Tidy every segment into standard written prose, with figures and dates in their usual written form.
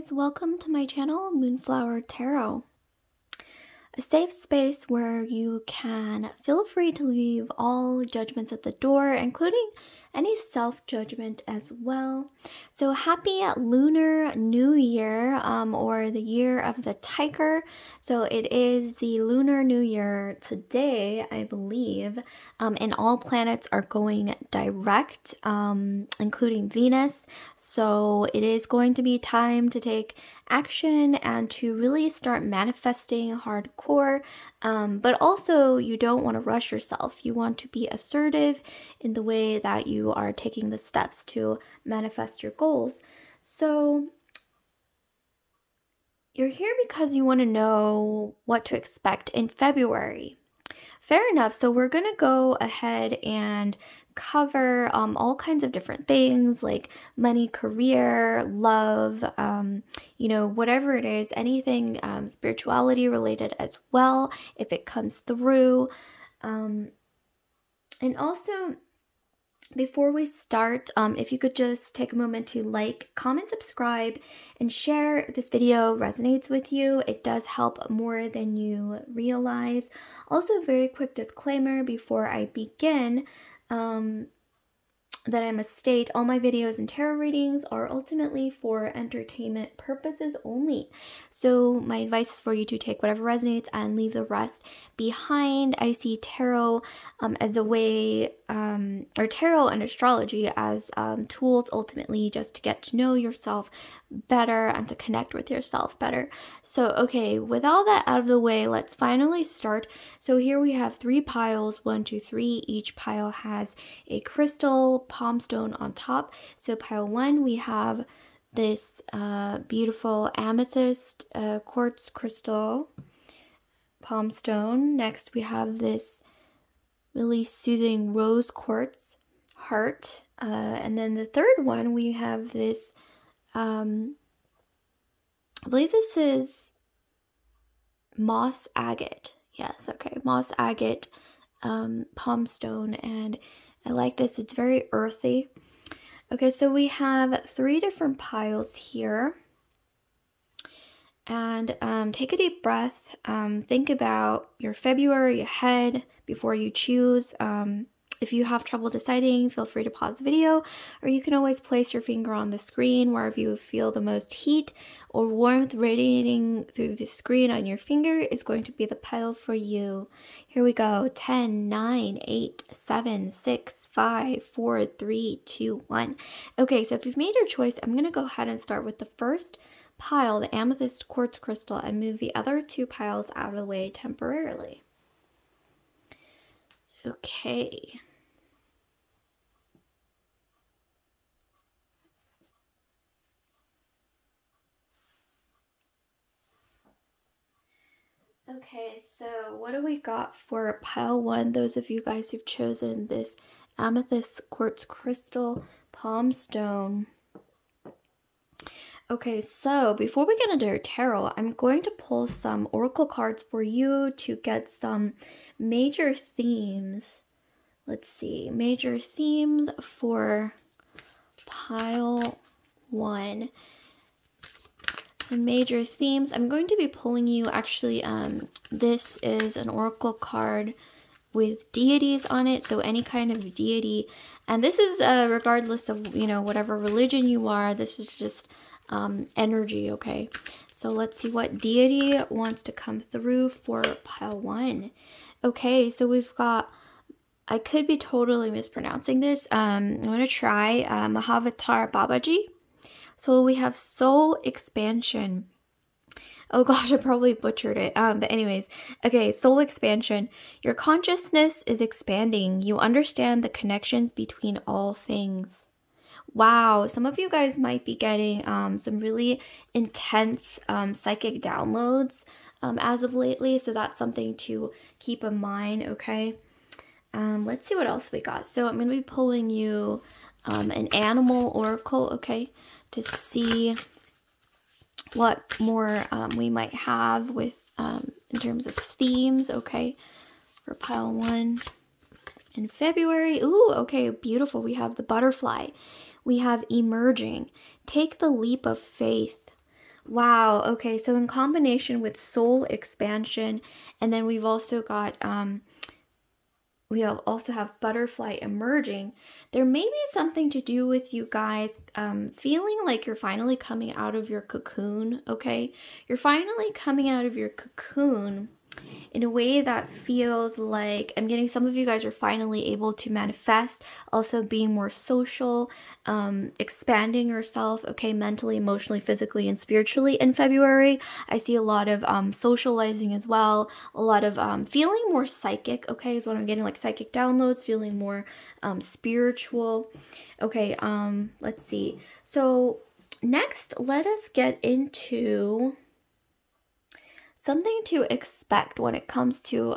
guys, welcome to my channel, Moonflower Tarot. A safe space where you can feel free to leave all judgments at the door, including any self-judgment as well. So happy Lunar New Year, or the Year of the Tiger. So it is the Lunar New Year today, I believe, and all planets are going direct, including Venus. So it is going to be time to take action and to really start manifesting hardcore, but also you don't want to rush yourself. You want to be assertive in the way that you are taking the steps to manifest your goals. So you're here because you want to know what to expect in February. Fair enough. So we're going to go ahead and cover all kinds of different things like money, career, love, you know, whatever it is, anything spirituality related as well, if it comes through. And also, before we start, if you could just take a moment to like, comment, subscribe, and share if this video resonates with you. It does help more than you realize. Also, very quick disclaimer before I begin, that I must state all my videos and tarot readings are ultimately for entertainment purposes only. So my advice is for you to take whatever resonates and leave the rest behind. I see tarot as a way, or tarot and astrology as tools ultimately just to get to know yourself better and to connect with yourself better. So okay, with all that out of the way, let's finally start. So here we have three piles, 1, 2, 3. Each pile has a crystal palm stone on top. So pile one, we have this beautiful amethyst quartz crystal palm stone. Next we have this really soothing rose quartz heart, and then the third one we have this, I believe this is moss agate. Yes, okay, moss agate palm stone, and I like this, it's very earthy. Okay, so we have three different piles here, and take a deep breath, think about your February ahead before you choose. If you have trouble deciding, feel free to pause the video, or you can always place your finger on the screen wherever you feel the most heat or warmth radiating through the screen on your finger is going to be the pile for you. Here we go. 10, 9, 8, 7, 6, 5, 4, 3, 2, 1. Okay, so if you've made your choice, I'm going to go ahead and start with the first pile, the amethyst quartz crystal, and move the other two piles out of the way temporarily. Okay. Okay, so what do we got for pile one? Those of you guys who've chosen this amethyst quartz crystal palm stone. Okay, so before we get into our tarot, I'm going to pull some oracle cards for you to get some major themes. Let's see, major themes for pile one. Major themes. I'm going to be pulling you, actually, this is an oracle card with deities on it, so any kind of deity, and this is regardless of, you know, whatever religion you are, this is just energy. Okay, so let's see what deity wants to come through for pile one. Okay, so we've got, I could be totally mispronouncing this, I'm going to try Mahavatar Babaji. So we have soul expansion. Oh gosh, I probably butchered it. But anyways, okay, soul expansion. Your consciousness is expanding. You understand the connections between all things. Wow, some of you guys might be getting some really intense psychic downloads as of lately. So that's something to keep in mind, okay? Let's see what else we got. So I'm going to be pulling you an animal oracle, okay? To see what more we might have with in terms of themes, okay, for pile one in February. Ooh, okay, beautiful. We have the butterfly. We have emerging. Take the leap of faith. Wow, okay, so in combination with soul expansion, and then we've also got, we also have butterfly emerging. There may be something to do with you guys feeling like you're finally coming out of your cocoon, okay? You're finally coming out of your cocoon in a way that feels like, I'm getting some of you guys are finally able to manifest, also being more social, expanding yourself, okay, mentally, emotionally, physically, and spiritually in February. I see a lot of socializing as well, a lot of feeling more psychic, okay, is what I'm getting, like psychic downloads, feeling more spiritual. Okay, let's see. So next, let us get into something to expect when it comes to,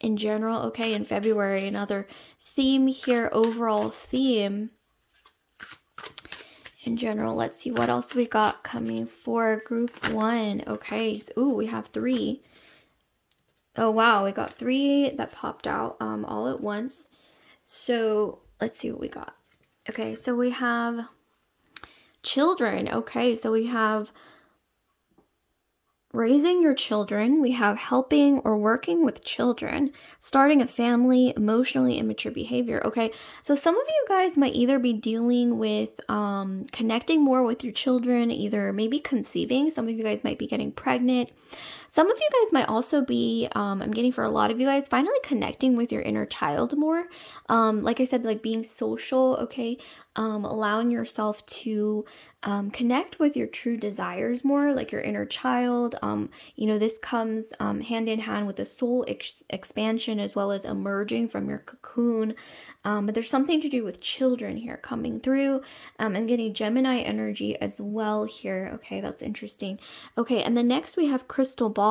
in general, okay, in February, another theme here, overall theme. In general, let's see what else we got coming for group one, okay. So, ooh, we have three. Oh, wow, we got three that popped out all at once. So let's see what we got. Okay, so we have children, okay, so we have raising your children, we have helping or working with children, starting a family, emotionally immature behavior, okay? So some of you guys might either be dealing with connecting more with your children, either maybe conceiving, some of you guys might be getting pregnant, some of you guys might also be, I'm getting for a lot of you guys, finally connecting with your inner child more. Like I said, like being social, okay? Allowing yourself to connect with your true desires more, like your inner child. You know, this comes hand in hand with the soul expansion as well as emerging from your cocoon. But there's something to do with children here coming through. I'm getting Gemini energy as well here. Okay, that's interesting. Okay, and then next we have crystal ball.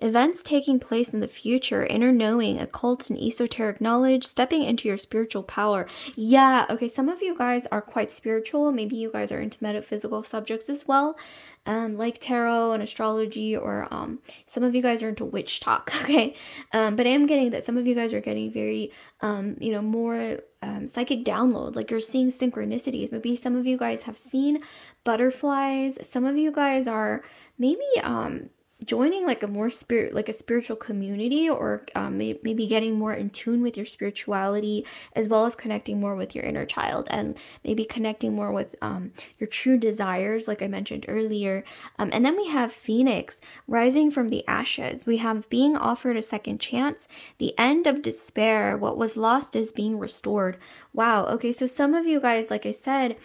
Events taking place in the future, inner knowing, occult and esoteric knowledge, stepping into your spiritual power. Yeah, okay, some of you guys are quite spiritual. Maybe you guys are into metaphysical subjects as well, like tarot and astrology, or some of you guys are into witch talk, okay? But I am getting that some of you guys are getting very, you know, more psychic downloads, like you're seeing synchronicities. Maybe some of you guys have seen butterflies. Some of you guys are maybe joining like a more spiritual community, or maybe getting more in tune with your spirituality, as well as connecting more with your inner child, and maybe connecting more with your true desires, like I mentioned earlier. And then we have Phoenix rising from the ashes. We have being offered a second chance, the end of despair, what was lost is being restored. Wow, okay, so some of you guys, like I said,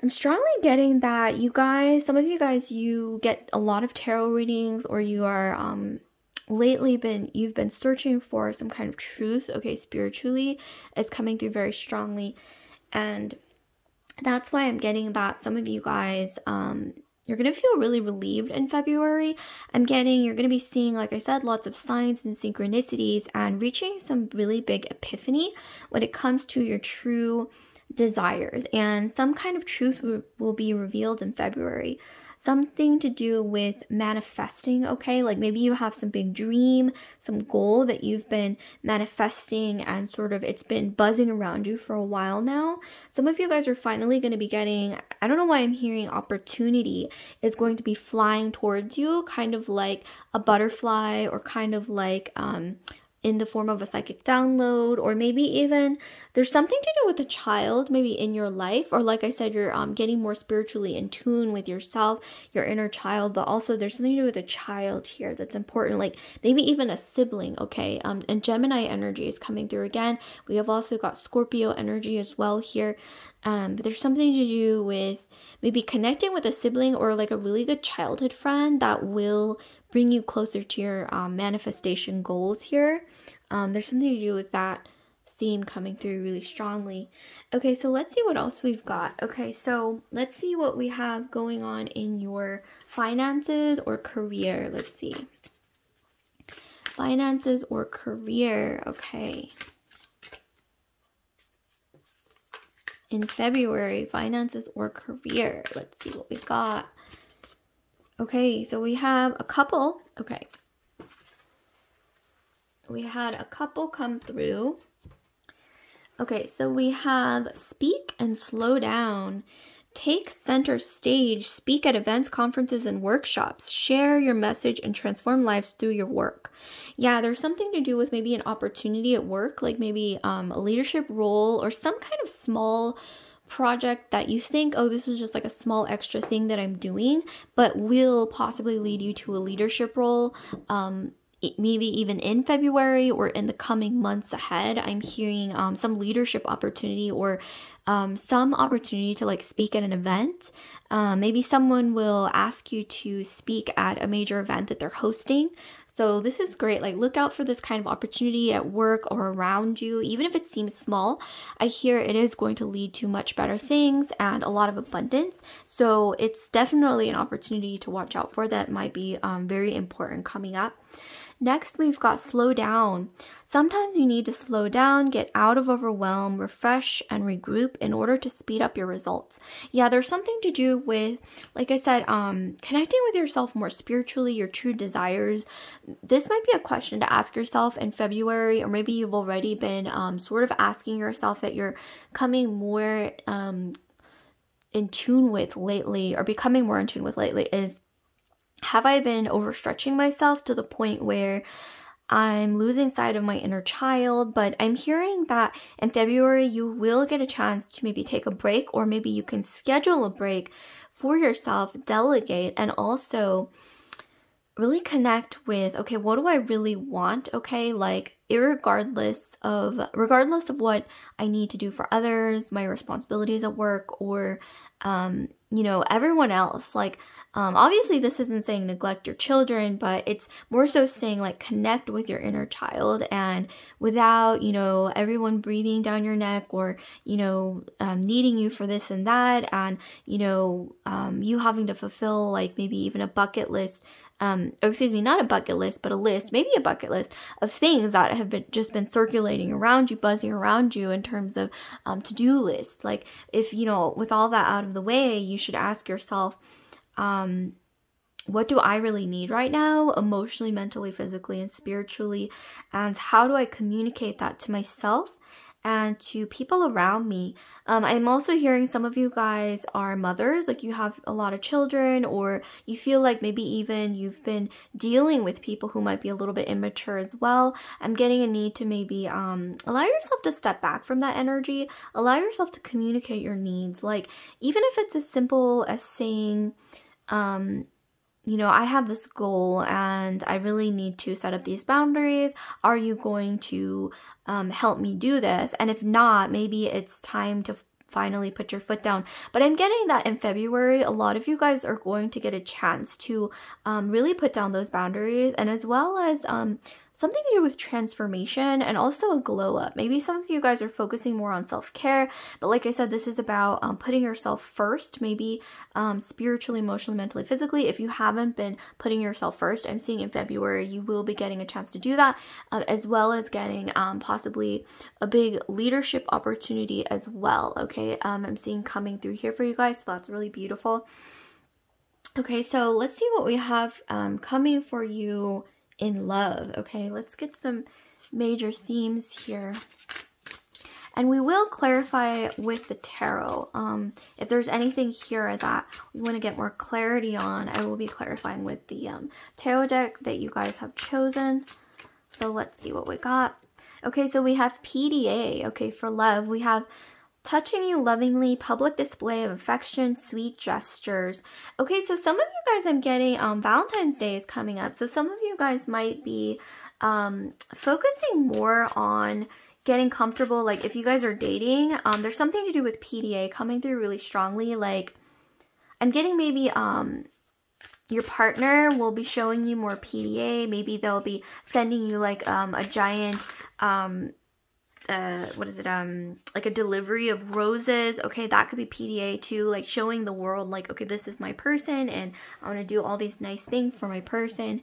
I'm strongly getting that you guys, some of you guys, you get a lot of tarot readings, or you are lately been, you've been searching for some kind of truth, okay, spiritually, is coming through very strongly. And that's why I'm getting that some of you guys, you're going to feel really relieved in February. I'm getting, you're going to be seeing, like I said, lots of signs and synchronicities, and reaching some really big epiphany when it comes to your true desires, and some kind of truth will be revealed in February. Something to do with manifesting, okay? Like maybe you have some big dream, some goal that you've been manifesting, and sort of it's been buzzing around you for a while now. Some of you guys are finally going to be getting, I don't know why I'm hearing opportunity is going to be flying towards you, kind of like a butterfly, or kind of like in the form of a psychic download, or maybe even there's something to do with a child maybe in your life, or like I said, you're getting more spiritually in tune with yourself, your inner child, but also there's something to do with a child here that's important, like maybe even a sibling, okay? And Gemini energy is coming through again. We have also got Scorpio energy as well here, but there's something to do with maybe connecting with a sibling, or like a really good childhood friend that will bring you closer to your manifestation goals here. There's something to do with that theme coming through really strongly. Okay, so let's see what else we've got. Okay, so let's see what we have going on in your finances or career. Let's see. Finances or career, okay. In February, finances or career. Let's see what we've got. Okay, so we have a couple, okay. We had a couple come through. Okay, so we have speak and slow down. Take center stage, speak at events, conferences, and workshops. Share your message and transform lives through your work. Yeah, there's something to do with maybe an opportunity at work, like maybe a leadership role or some kind of small project that you think, oh, this is just like a small extra thing that I'm doing, but will possibly lead you to a leadership role, maybe even in February or in the coming months ahead. I'm hearing some leadership opportunity or some opportunity to like speak at an event. Maybe someone will ask you to speak at a major event that they're hosting. So this is great. Like, look out for this kind of opportunity at work or around you. Even if it seems small, I hear it is going to lead to much better things and a lot of abundance. So it's definitely an opportunity to watch out for that might be very important coming up. Next, we've got slow down. Sometimes you need to slow down, get out of overwhelm, refresh, and regroup in order to speed up your results. Yeah, there's something to do with, like I said, connecting with yourself more spiritually, your true desires. This might be a question to ask yourself in February, or maybe you've already been sort of asking yourself that you're coming more in tune with lately, or becoming more in tune with lately is, have I been overstretching myself to the point where I'm losing sight of my inner child? But I'm hearing that in February, you will get a chance to maybe take a break, or maybe you can schedule a break for yourself, delegate, and also really connect with, okay, what do I really want? Okay, like regardless of what I need to do for others, my responsibilities at work, or you know, everyone else. Like, obviously this isn't saying neglect your children, but it's more so saying like connect with your inner child, and without, you know, everyone breathing down your neck, or, you know, needing you for this and that, and, you know, you having to fulfill like maybe even a bucket list, oh, excuse me, not a bucket list, but a list, maybe a bucket list of things that have been just been circulating around you, buzzing around you in terms of to-do lists. Like, if, you know, with all that out of the way, you should ask yourself, what do I really need right now, emotionally, mentally, physically, and spiritually, and how do I communicate that to myself and to people around me? I'm also hearing some of you guys are mothers, like you have a lot of children, or you feel like maybe even you've been dealing with people who might be a little bit immature as well. I'm getting a need to maybe allow yourself to step back from that energy, allow yourself to communicate your needs, like even if it's as simple as saying, you know, I have this goal and I really need to set up these boundaries. Are you going to help me do this? And if not, maybe it's time to finally put your foot down. But I'm getting that in February, a lot of you guys are going to get a chance to really put down those boundaries, and as well as something to do with transformation and also a glow up. Maybe some of you guys are focusing more on self-care, but like I said, this is about putting yourself first, maybe spiritually, emotionally, mentally, physically. If you haven't been putting yourself first, I'm seeing in February, you will be getting a chance to do that, as well as getting possibly a big leadership opportunity as well, okay? I'm seeing coming through here for you guys, so that's really beautiful. Okay, so let's see what we have coming for you in love. Okay, let's get some major themes here, and we will clarify with the tarot. If there's anything here that we want to get more clarity on, I will be clarifying with the tarot deck that you guys have chosen. So let's see what we got. Okay, so we have PDA. Okay, for love, we have touching you lovingly, public display of affection, sweet gestures. Okay, so some of you guys, I'm getting Valentine's Day is coming up, so some of you guys might be focusing more on getting comfortable. Like if you guys are dating, there's something to do with PDA coming through really strongly. Like I'm getting maybe your partner will be showing you more PDA. Maybe they'll be sending you like a giant like a delivery of roses. Okay, that could be PDA too, like showing the world like, okay, this is my person and I want to do all these nice things for my person.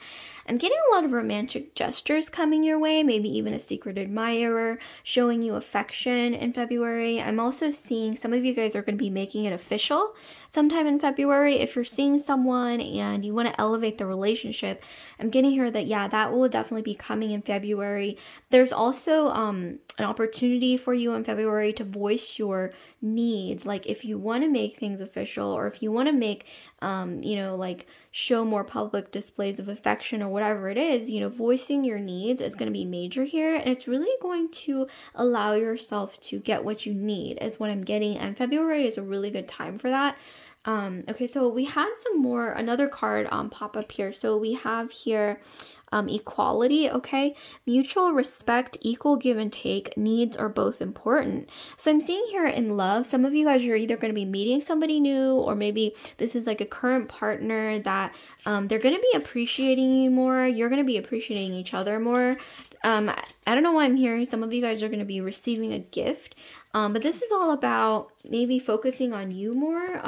I'm getting a lot of romantic gestures coming your way, maybe even a secret admirer showing you affection in February. I'm also seeing some of you guys are going to be making it official. sometime in February. If you're seeing someone and you want to elevate the relationship, I'm getting here that, yeah, that will definitely be coming in February. There's also an opportunity for you in February to voice your needs. Like, if you want to make things official, or if you want to make, you know, like show more public displays of affection or whatever it is, you know, voicing your needs is going to be major here. And it's really going to allow yourself to get what you need is what I'm getting. And February is a really good time for that. Okay, so we had some more, another card pop up here. So we have here equality, okay? Mutual respect, equal give and take, needs are both important. So I'm seeing here in love, some of you guys are either going to be meeting somebody new, or maybe this is like a current partner that they're going to be appreciating you more. You're going to be appreciating each other more. I don't know why I'm hearing some of you guys are going to be receiving a gift, but this is all about maybe focusing on you more,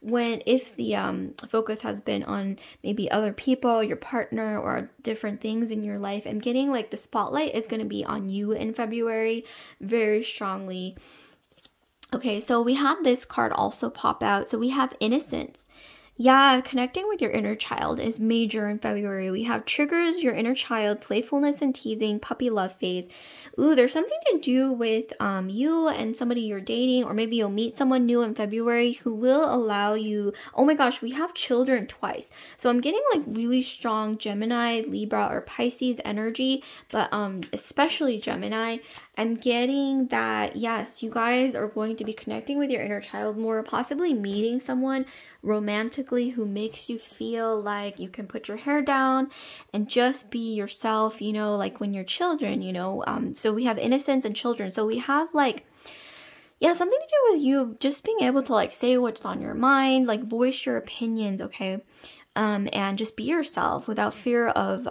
when, if the focus has been on maybe other people, your partner, or different things in your life. I'm getting like the spotlight is going to be on you in February very strongly. Okay, so we had this card also pop out. So we have innocence. Yeah, connecting with your inner child is major in February. We have triggers, your inner child, playfulness and teasing, puppy love phase. Ooh, there's something to do with you and somebody you're dating, or maybe you'll meet someone new in February who will allow you. Oh my gosh, we have children twice. So I'm getting like really strong Gemini, Libra, or Pisces energy, but especially Gemini. I'm getting that, yes, you guys are going to be connecting with your inner child more, possibly meeting someone romantically who makes you feel like you can put your hair down and just be yourself, you know, like when you're children, you know. So we have innocence and children. So we have like, yeah, something to do with you just being able to like say what's on your mind, like voice your opinions, okay? And just be yourself without fear of,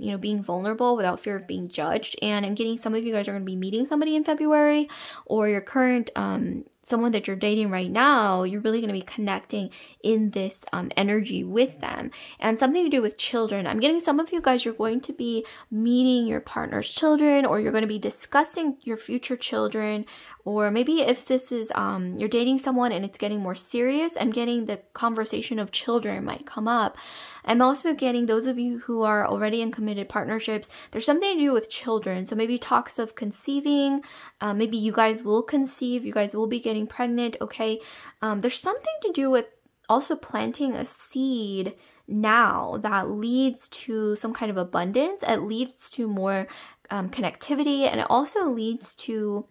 you know, being vulnerable, without fear of being judged. And I'm getting some of you guys are going to be meeting somebody in February, or your current, someone that you're dating right now. You're really going to be connecting in this energy with them. And something to do with children, I'm getting some of you guys, you're going to be meeting your partner's children, or you're going to be discussing your future children. Or maybe if this is you're dating someone and it's getting more serious, I'm getting the conversation of children might come up. I'm also getting those of you who are already in committed partnerships, there's something to do with children. So maybe talks of conceiving, maybe you guys will conceive, you guys will be getting pregnant, okay? There's something to do with also planting a seed now that leads to some kind of abundance. It leads to more connectivity, and it also leads to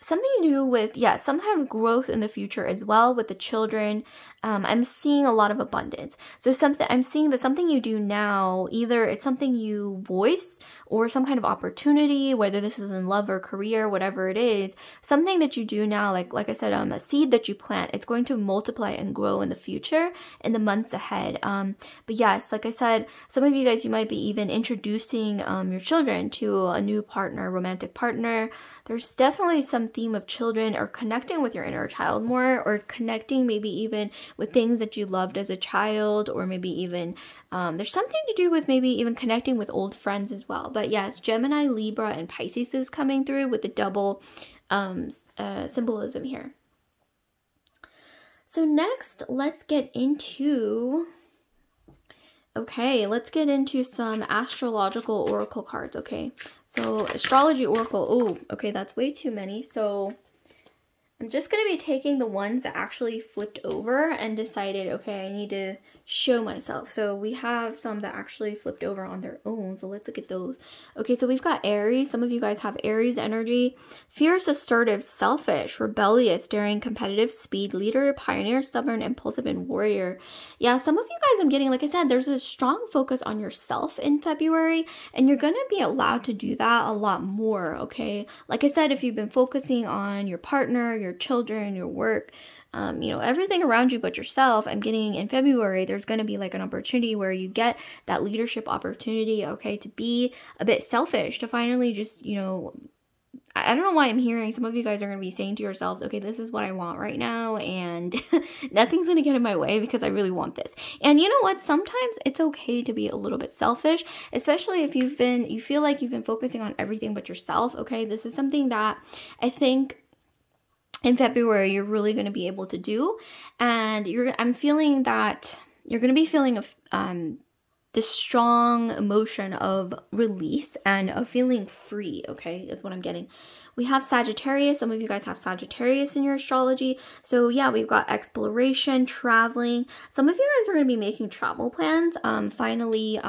something to do with, yeah, some kind of growth in the future as well with the children. I'm seeing a lot of abundance. So something, I'm seeing that something you do now, either it's something you voice or some kind of opportunity, whether this is in love or career, whatever it is, something that you do now, like I said, a seed that you plant, it's going to multiply and grow in the future, in the months ahead. But yes, like I said, some of you guys, you might be even introducing your children to a new partner, romantic partner. There's definitely something theme of children, or connecting with your inner child more, or connecting maybe even with things that you loved as a child, or maybe even there's something to do with maybe even connecting with old friends as well. But yes, Gemini, Libra, and Pisces is coming through with the double symbolism here. So next, let's get into, okay, let's get into some astrological oracle cards, okay? So astrology oracle, oh, okay, that's way too many. So I'm just going to be taking the ones that actually flipped over and decided, okay, I need to show myself. So we have some that actually flipped over on their own. So let's look at those. Okay, so we've got Aries. Some of you guys have Aries energy. Fierce, assertive, selfish, rebellious, daring, competitive, speed, leader, pioneer, stubborn, impulsive, and warrior. Yeah, some of you guys I'm getting, like I said, there's a strong focus on yourself in February, and you're going to be allowed to do that a lot more, okay? Like I said, if you've been focusing on your partner, your children, your work, you know, everything around you but yourself, I'm getting in February, there's going to be like an opportunity where you get that leadership opportunity, okay, to be a bit selfish, to finally just, you know, I don't know why I'm hearing some of you guys are going to be saying to yourselves, okay, this is what I want right now, and nothing's going to get in my way because I really want this. And you know what? Sometimes it's okay to be a little bit selfish, especially if you've been, you feel like you've been focusing on everything but yourself, okay? This is something that I think in February you're really going to be able to do. And I'm feeling that you're going to be feeling this strong emotion of release and of feeling free, okay, is what I'm getting. We have Sagittarius. Some of you guys have Sagittarius in your astrology. So yeah, we've got exploration, traveling. Some of you guys are going to be making travel plans. Finally,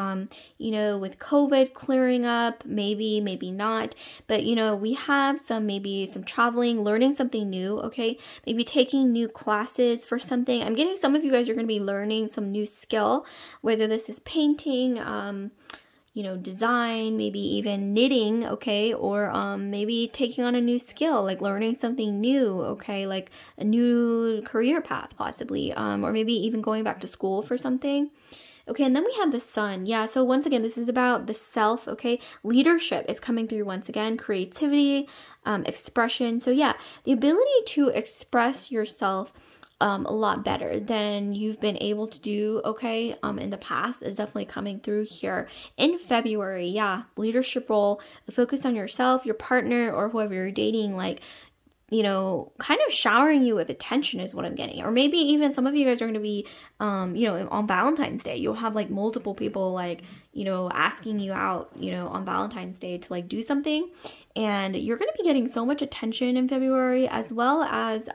you know, with COVID clearing up, maybe, maybe not. But, you know, we have maybe some traveling, learning something new, okay? Maybe taking new classes for something. I'm getting some of you guys are going to be learning some new skill, whether this is painting, you know, design, maybe even knitting, okay, or maybe taking on a new skill, like learning something new, okay, like a new career path possibly, or maybe even going back to school for something. Okay, and then we have the sun. Yeah, so once again, this is about the self, okay? Leadership is coming through once again, creativity, expression. So yeah, the ability to express yourself a lot better than you've been able to do, okay, in the past is definitely coming through here in February. Yeah, leadership role, focus on yourself, your partner, or whoever you're dating, like, you know, kind of showering you with attention is what I'm getting. Or maybe even some of you guys are going to be, you know, on Valentine's Day, you'll have like multiple people, like, you know, asking you out, you know, on Valentine's Day to like do something. And you're going to be getting so much attention in February, as well as,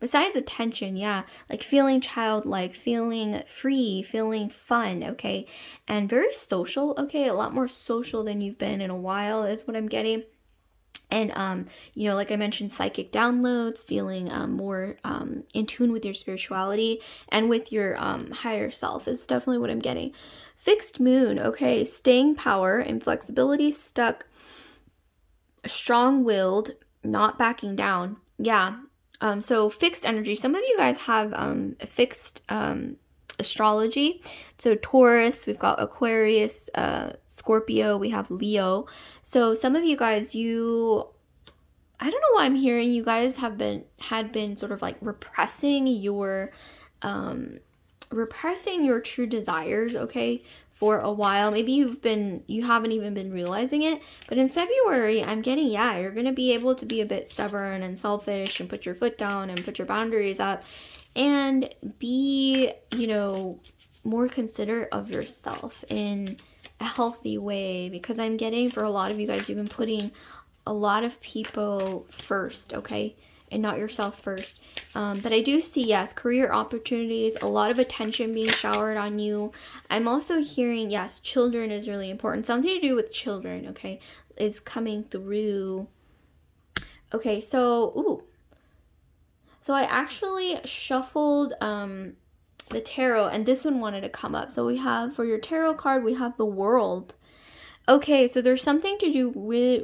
besides attention, yeah, like feeling childlike, feeling free, feeling fun, okay? And very social, okay? A lot more social than you've been in a while is what I'm getting. And, you know, like I mentioned, psychic downloads, feeling more in tune with your spirituality and with your higher self is definitely what I'm getting. Fixed moon, okay, staying power, inflexibility, stuck, strong-willed, not backing down. Yeah, so fixed energy. Some of you guys have a fixed astrology. So Taurus, we've got Aquarius, Scorpio, we have Leo. So some of you guys, I don't know why I'm hearing you guys had been sort of like repressing your true desires, okay, for a while. Maybe you haven't even been realizing it, but in February I'm getting, yeah, you're gonna be able to be a bit stubborn and selfish and put your foot down and put your boundaries up and be, you know, more considerate of yourself in a healthy way, because I'm getting for a lot of you guys, you've been putting a lot of people first, okay, and not yourself first. But I do see, yes, career opportunities, a lot of attention being showered on you. I'm also hearing, yes, children is really important. Something to do with children, okay, is coming through. Okay, so, ooh. So I actually shuffled the tarot, and this one wanted to come up. So we have, for your tarot card, we have the world. Okay, so there's something to do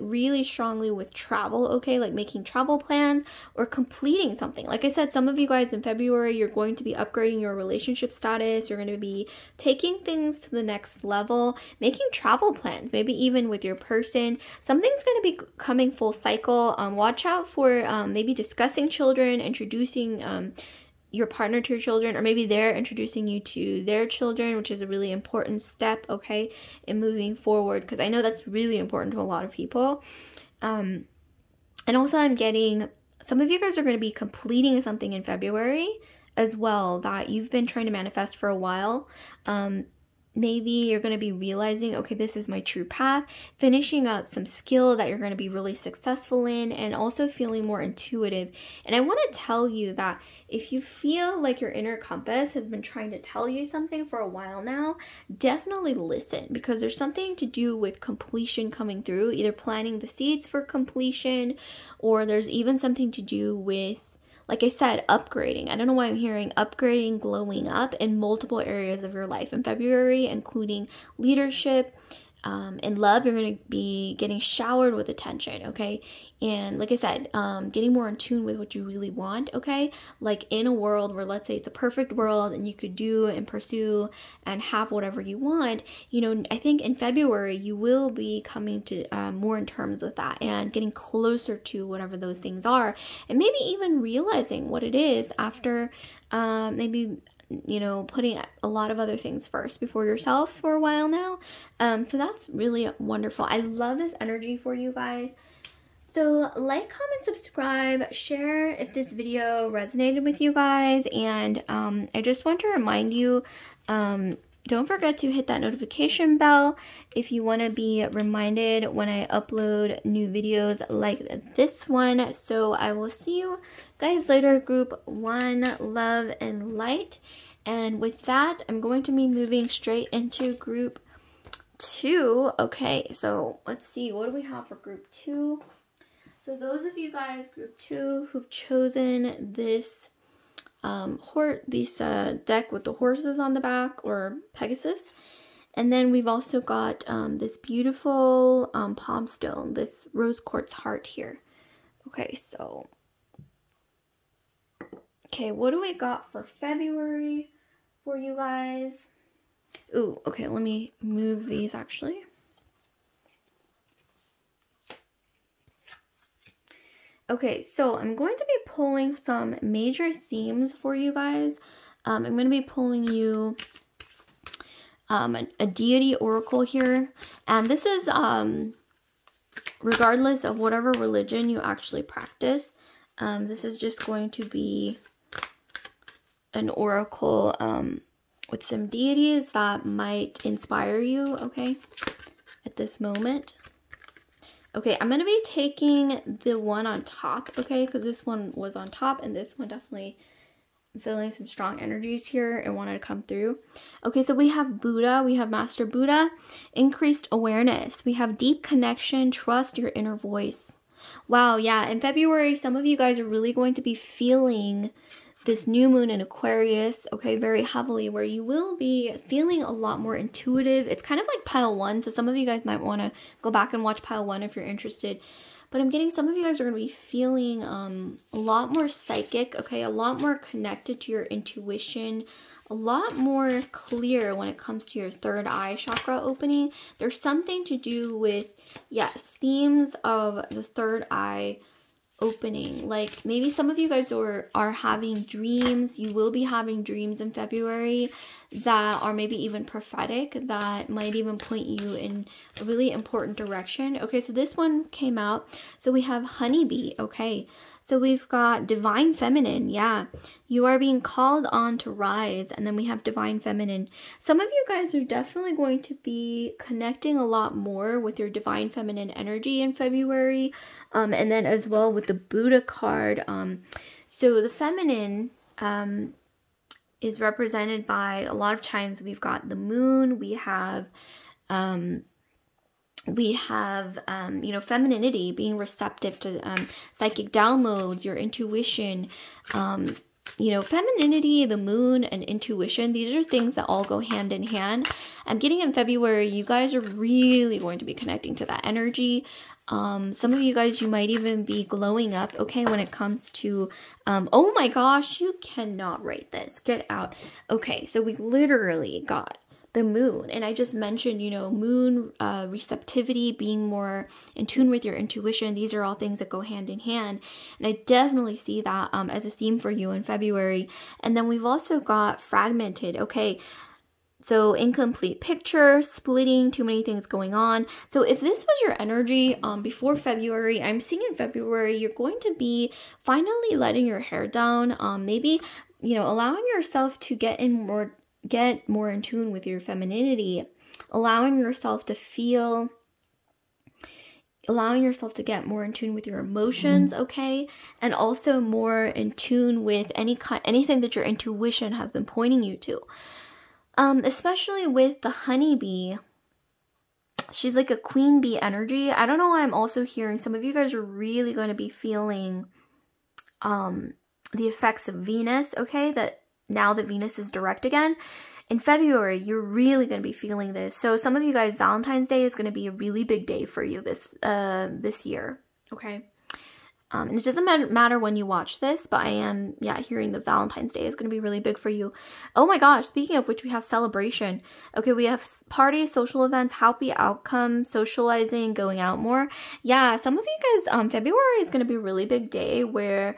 really strongly with travel, okay? Like making travel plans or completing something. Like I said, some of you guys in February, you're going to be upgrading your relationship status. You're going to be taking things to the next level, making travel plans, maybe even with your person. Something's going to be coming full cycle. Watch out for maybe discussing children, introducing your partner to your children, or maybe they're introducing you to their children, which is a really important step, okay, in moving forward, because I know that's really important to a lot of people. And also I'm getting some of you guys are going to be completing something in February as well that you've been trying to manifest for a while. Maybe you're going to be realizing, okay, this is my true path, finishing up some skill that you're going to be really successful in, and also feeling more intuitive. And I want to tell you that if you feel like your inner compass has been trying to tell you something for a while now, definitely listen, because there's something to do with completion coming through, either planting the seeds for completion, or there's even something to do with, like I said, upgrading. I don't know why I'm hearing upgrading, glowing up in multiple areas of your life in February, including leadership, and love. You're going to be getting showered with attention, okay? And like I said, getting more in tune with what you really want, okay? Like in a world where, let's say it's a perfect world and you could do and pursue and have whatever you want, you know, I think in February you will be coming to more in terms with that and getting closer to whatever those things are, and maybe even realizing what it is after maybe, you know, putting a lot of other things first before yourself for a while now. So that's really wonderful. I love this energy for you guys. So like, comment, subscribe, share if this video resonated with you guys, and I just want to remind you, don't forget to hit that notification bell if you want to be reminded when I upload new videos like this one. So I will see you guys later, group one, love and light. And with that, I'm going to be moving straight into group 2. Okay, so let's see, what do we have for group 2? So those of you guys, group 2, who've chosen this deck with the horses on the back, or Pegasus, and then we've also got this beautiful palm stone, this rose quartz heart here. Okay, so okay, what do we got for February for you guys? Ooh, okay, let me move these actually. Okay, so I'm going to be pulling some major themes for you guys. I'm going to be pulling you a deity oracle here. And this is regardless of whatever religion you actually practice. This is just going to be an oracle with some deities that might inspire you, okay, at this moment. Okay, I'm going to be taking the one on top, okay, because this one was on top, and this one definitely feeling some strong energies here and wanted to come through. Okay, so we have Buddha, we have Master Buddha, increased awareness, we have deep connection, trust your inner voice. Wow, yeah, in February, some of you guys are really going to be feeling this new moon in Aquarius, okay, very heavily, where you will be feeling a lot more intuitive. It's kind of like pile 1, so some of you guys might want to go back and watch pile 1 if you're interested. But I'm getting some of you guys are going to be feeling a lot more psychic, okay, a lot more connected to your intuition, a lot more clear when it comes to your third eye chakra opening. There's something to do with, yes, themes of the third eye opening. Like maybe some of you guys are having dreams. You will be having dreams in February that are maybe even prophetic, that might even point you in a really important direction. Okay, so this one came out. So we have honeybee. Okay, so we've got divine feminine. Yeah, you are being called on to rise. And then we have divine feminine. Some of you guys are definitely going to be connecting a lot more with your divine feminine energy in February. And then as well with the Buddha card. So the feminine is represented by, a lot of times we've got the moon, we have you know, femininity, being receptive to psychic downloads, your intuition, you know, femininity, the moon, and intuition. These are things that all go hand in hand. I'm getting in February, you guys are really going to be connecting to that energy. Some of you guys, you might even be glowing up, okay, when it comes to, oh my gosh, you cannot write this, get out. Okay, so we literally got the moon, and I just mentioned, you know, moon, receptivity, being more in tune with your intuition. These are all things that go hand in hand, and I definitely see that, as a theme for you in February. And then we've also got fragmented, okay, so incomplete picture, splitting, too many things going on. So if this was your energy before February, I'm seeing in February, you're going to be finally letting your hair down. Maybe, you know, allowing yourself to get more in tune with your femininity, allowing yourself to feel, allowing yourself to get more in tune with your emotions, okay, and also more in tune with anything that your intuition has been pointing you to. Especially with the honeybee, she's like a queen bee energy. I don't know why I'm also hearing some of you guys are really going to be feeling the effects of Venus, okay, that now that Venus is direct again. In February, you're really going to be feeling this. So some of you guys, Valentine's Day is going to be a really big day for you this year, okay? And it doesn't matter when you watch this, but I am, yeah, hearing that Valentine's Day is going to be really big for you. Oh my gosh, speaking of which, we have celebration. Okay, we have parties, social events, happy outcome, socializing, going out more. Yeah, some of you guys, February is going to be a really big day where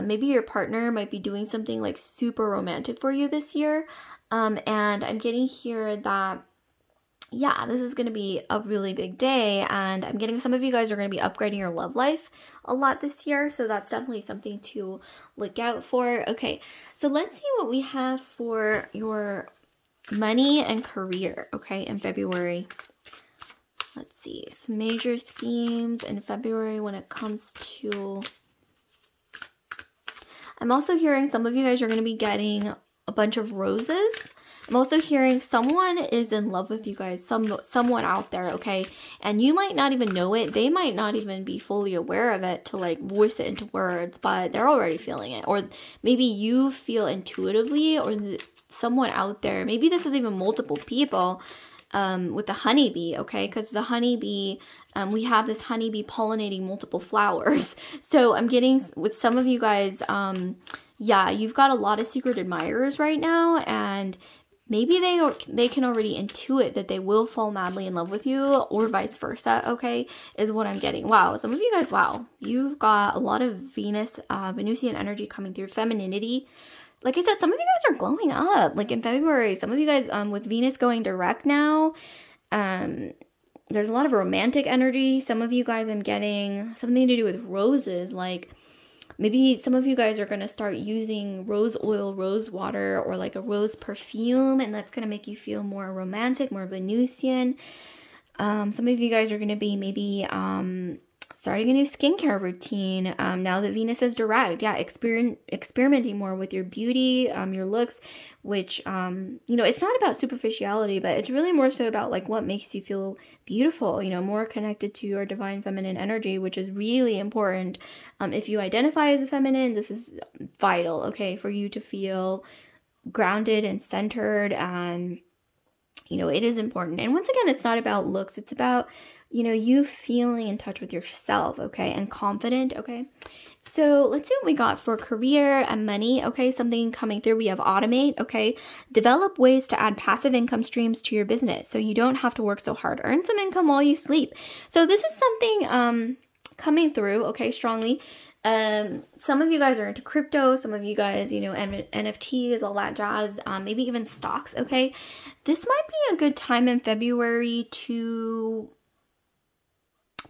maybe your partner might be doing something like super romantic for you this year. And I'm getting here that yeah, this is going to be a really big day, and I'm getting some of you guys are going to be upgrading your love life a lot this year, so that's definitely something to look out for. Okay, so let's see what we have for your money and career, okay, in February. Let's see, some major themes in February when it comes to... I'm also hearing some of you guys are going to be getting a bunch of roses. I'm also hearing someone is in love with you guys, someone out there, okay? And you might not even know it. They might not even be fully aware of it to like voice it into words, but they're already feeling it. Or maybe you feel intuitively, or someone out there, maybe this is even multiple people, with the honeybee, okay? Because the honeybee, we have this honeybee pollinating multiple flowers. So I'm getting, with some of you guys, yeah, you've got a lot of secret admirers right now, and maybe they can already intuit that they will fall madly in love with you, or vice versa, okay, is what I'm getting. Wow, some of you guys, wow, you've got a lot of Venus, Venusian energy coming through, femininity. Like I said, some of you guys are glowing up, like in February. Some of you guys, with Venus going direct now, there's a lot of romantic energy. Some of you guys, I'm getting something to do with roses, like maybe some of you guys are going to start using rose oil, rose water, or like a rose perfume, and that's going to make you feel more romantic, more Venusian. Some of you guys are going to be maybe, starting a new skincare routine now that Venus is direct. Yeah, experimenting more with your beauty, your looks, which, you know, it's not about superficiality, but it's really more so about like what makes you feel beautiful, you know, more connected to your divine feminine energy, which is really important. If you identify as a feminine, this is vital, okay, for you to feel grounded and centered, and, you know, it is important. And once again, it's not about looks, it's about, you know, you feeling in touch with yourself, okay, and confident, okay. So let's see what we got for career and money, okay, something coming through. We have automate, okay, develop ways to add passive income streams to your business so you don't have to work so hard, earn some income while you sleep. So this is something coming through, okay, strongly. Some of you guys are into crypto, some of you guys, you know, NFTs, all that jazz, maybe even stocks, okay. This might be a good time in February to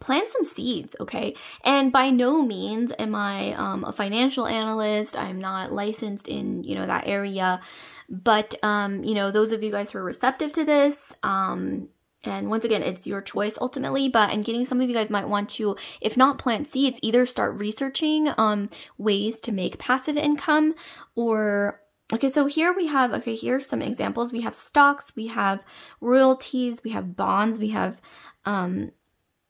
plant some seeds, okay? And by no means am I a financial analyst. I'm not licensed in, you know, that area, but, you know, those of you guys who are receptive to this, and once again, it's your choice ultimately, but I'm getting some of you guys might want to, if not plant seeds, either start researching ways to make passive income, or, okay, so here we have, okay, here's some examples. We have stocks, we have royalties, we have bonds, we have,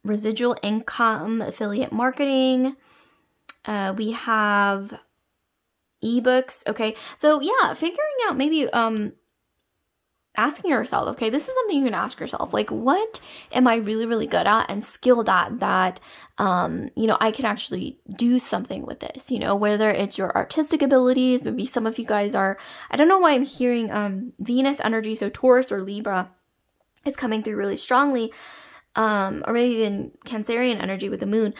residual income, affiliate marketing, we have ebooks, okay? So yeah, figuring out maybe asking yourself, okay, this is something you can ask yourself, like, what am I really, really good at and skilled at that, you know, I can actually do something with this, you know, whether it's your artistic abilities. Maybe some of you guys are, I don't know why I'm hearing Venus energy, so Taurus or Libra is coming through really strongly, or maybe even Cancerian energy with the moon,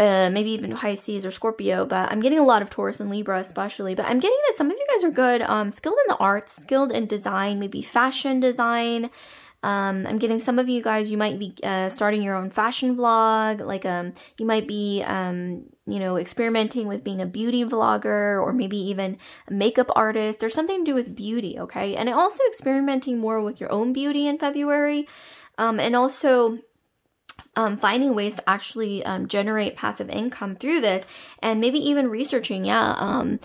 maybe even Pisces or Scorpio, but I'm getting a lot of Taurus and Libra especially. But I'm getting that some of you guys are good, skilled in the arts, skilled in design, maybe fashion design. I'm getting some of you guys, you might be starting your own fashion vlog, like you might be, you know, experimenting with being a beauty vlogger, or maybe even a makeup artist, or something to do with beauty, okay? And also experimenting more with your own beauty in February. And also finding ways to actually generate passive income through this, and maybe even researching, yeah,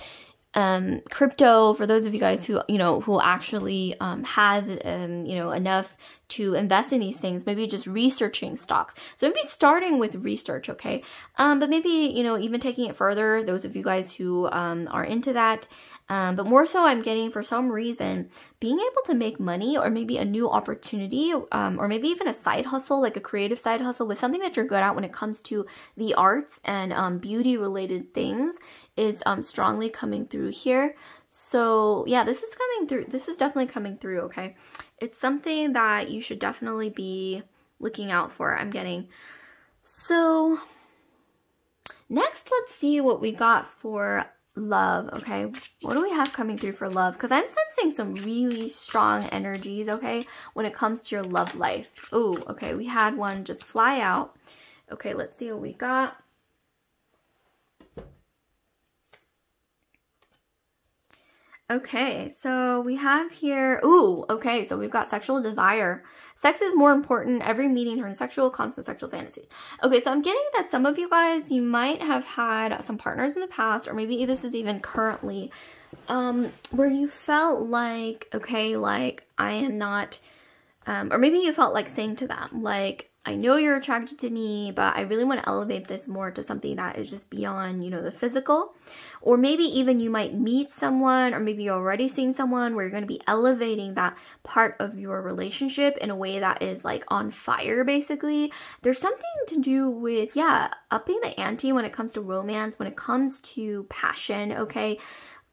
crypto, for those of you guys who, you know, who actually have, you know, enough to invest in these things, maybe just researching stocks. So maybe starting with research, okay? But maybe, you know, even taking it further, those of you guys who are into that, but more so I'm getting, for some reason, being able to make money, or maybe a new opportunity, or maybe even a side hustle, like a creative side hustle with something that you're good at when it comes to the arts and beauty related things, is strongly coming through here. So yeah, this is coming through. This is definitely coming through, okay? It's something that you should definitely be looking out for, I'm getting. So next, let's see what we got for love, okay? What do we have coming through for love? Because I'm sensing some really strong energies, okay, when it comes to your love life. Ooh, okay, we had one just fly out. Okay, let's see what we got. Okay, so we have here, ooh, okay, so we've got sexual desire. Sex is more important, every meeting, her sexual, constant sexual fantasies. Okay, so I'm getting that some of you guys, you might have had some partners in the past, or maybe this is even currently, where you felt like, okay, like, I am not, or maybe you felt like saying to them, like, I know you're attracted to me, but I really want to elevate this more to something that is just beyond, you know, the physical. Or maybe even you might meet someone, or maybe you're already seeing someone where you're going to be elevating that part of your relationship in a way that is like on fire, basically. There's something to do with, yeah, upping the ante when it comes to romance, when it comes to passion, okay?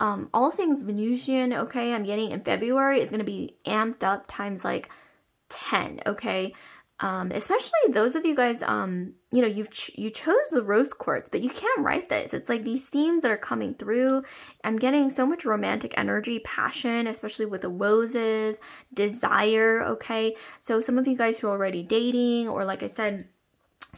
All things Venusian, okay, I'm getting in February is going to be amped up times like 10, okay? Especially those of you guys, you know, you chose the rose quartz, but you can't write this. It's like these themes that are coming through. I'm getting so much romantic energy, passion, especially with the roses, desire, okay? So some of you guys who are already dating, or like I said,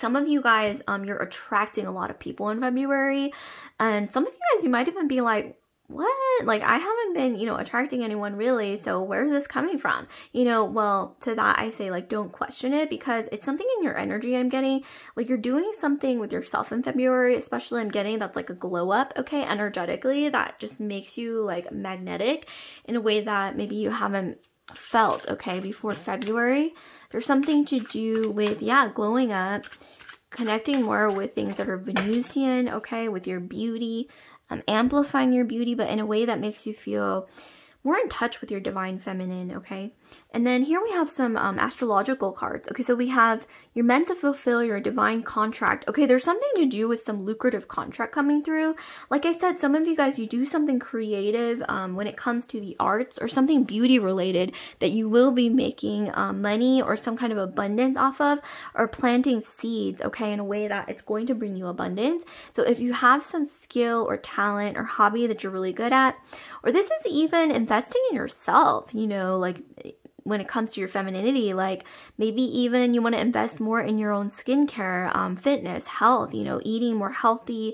some of you guys, you're attracting a lot of people in February. And some of you guys, you might even be like, what? Like, I haven't been, you know, attracting anyone really, so where's this coming from? You know, well, to that I say, like, don't question it, because it's something in your energy I'm getting. Like, you're doing something with yourself in February, especially I'm getting that's like a glow up, okay, energetically, that just makes you, like, magnetic in a way that maybe you haven't felt, okay, before February. There's something to do with, yeah, glowing up, connecting more with things that are Venusian, okay, with your beauty. Amplifying your beauty, but in a way that makes you feel more in touch with your divine feminine, okay? And then here we have some astrological cards. Okay, so we have you're meant to fulfill your divine contract. Okay, there's something to do with some lucrative contract coming through. Like I said, some of you guys, you do something creative when it comes to the arts or something beauty related that you will be making money or some kind of abundance off of, or planting seeds, okay, in a way that it's going to bring you abundance. So if you have some skill or talent or hobby that you're really good at, or this is even investing in yourself, you know, like when it comes to your femininity, like maybe even you want to invest more in your own skincare, fitness, health, you know, eating more healthy,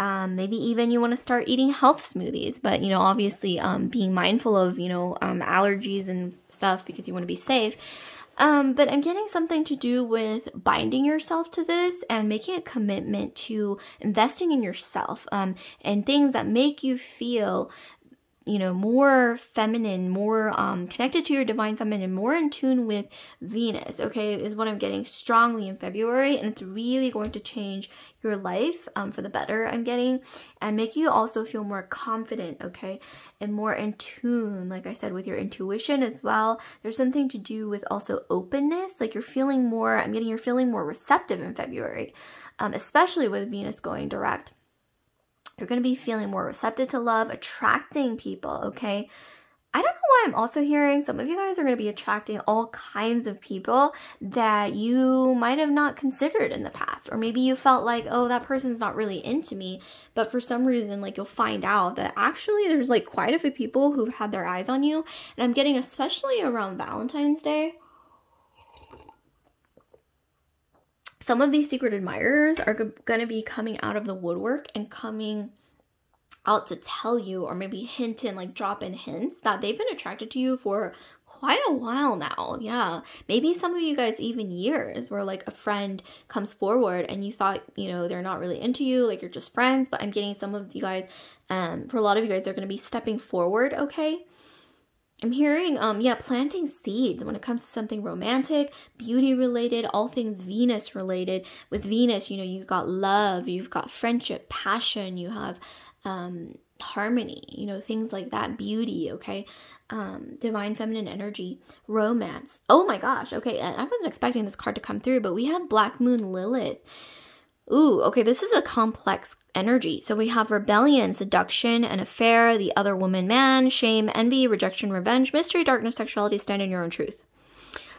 maybe even you want to start eating health smoothies, but, you know, obviously, being mindful of, you know, allergies and stuff because you want to be safe. But I'm getting something to do with binding yourself to this and making a commitment to investing in yourself, and things that make you feel, you know, more feminine, more connected to your divine feminine, more in tune with Venus, okay, is what I'm getting strongly in February, and it's really going to change your life for the better, I'm getting, and make you also feel more confident, okay, and more in tune, like I said, with your intuition as well. There's something to do with also openness, like you're feeling more, I'm getting you're feeling more receptive in February, especially with Venus going direct. You're going to be feeling more receptive to love, attracting people, okay? I don't know why I'm also hearing some of you guys are going to be attracting all kinds of people that you might have not considered in the past. Or maybe you felt like, oh, that person's not really into me. But for some reason, like, you'll find out that actually there's, like, quite a few people who've had their eyes on you. And I'm getting, especially around Valentine's Day, some of these secret admirers are going to be coming out of the woodwork and coming out to tell you, or maybe hint and like drop in hints that they've been attracted to you for quite a while now. Yeah, maybe some of you guys even years, where like a friend comes forward and you thought, you know, they're not really into you, like you're just friends. But I'm getting some of you guys, for a lot of you guys, they're going to be stepping forward, okay? I'm hearing, yeah, planting seeds when it comes to something romantic, beauty related, all things Venus related. With Venus, you know, you've got love, you've got friendship, passion, you have harmony, you know, things like that, beauty, okay, divine feminine energy, romance. Oh my gosh, okay, I wasn't expecting this card to come through, but we have Black Moon Lilith. Ooh, okay, this is a complex energy. So we have rebellion, seduction, an affair, the other woman, man, shame, envy, rejection, revenge, mystery, darkness, sexuality, stand in your own truth.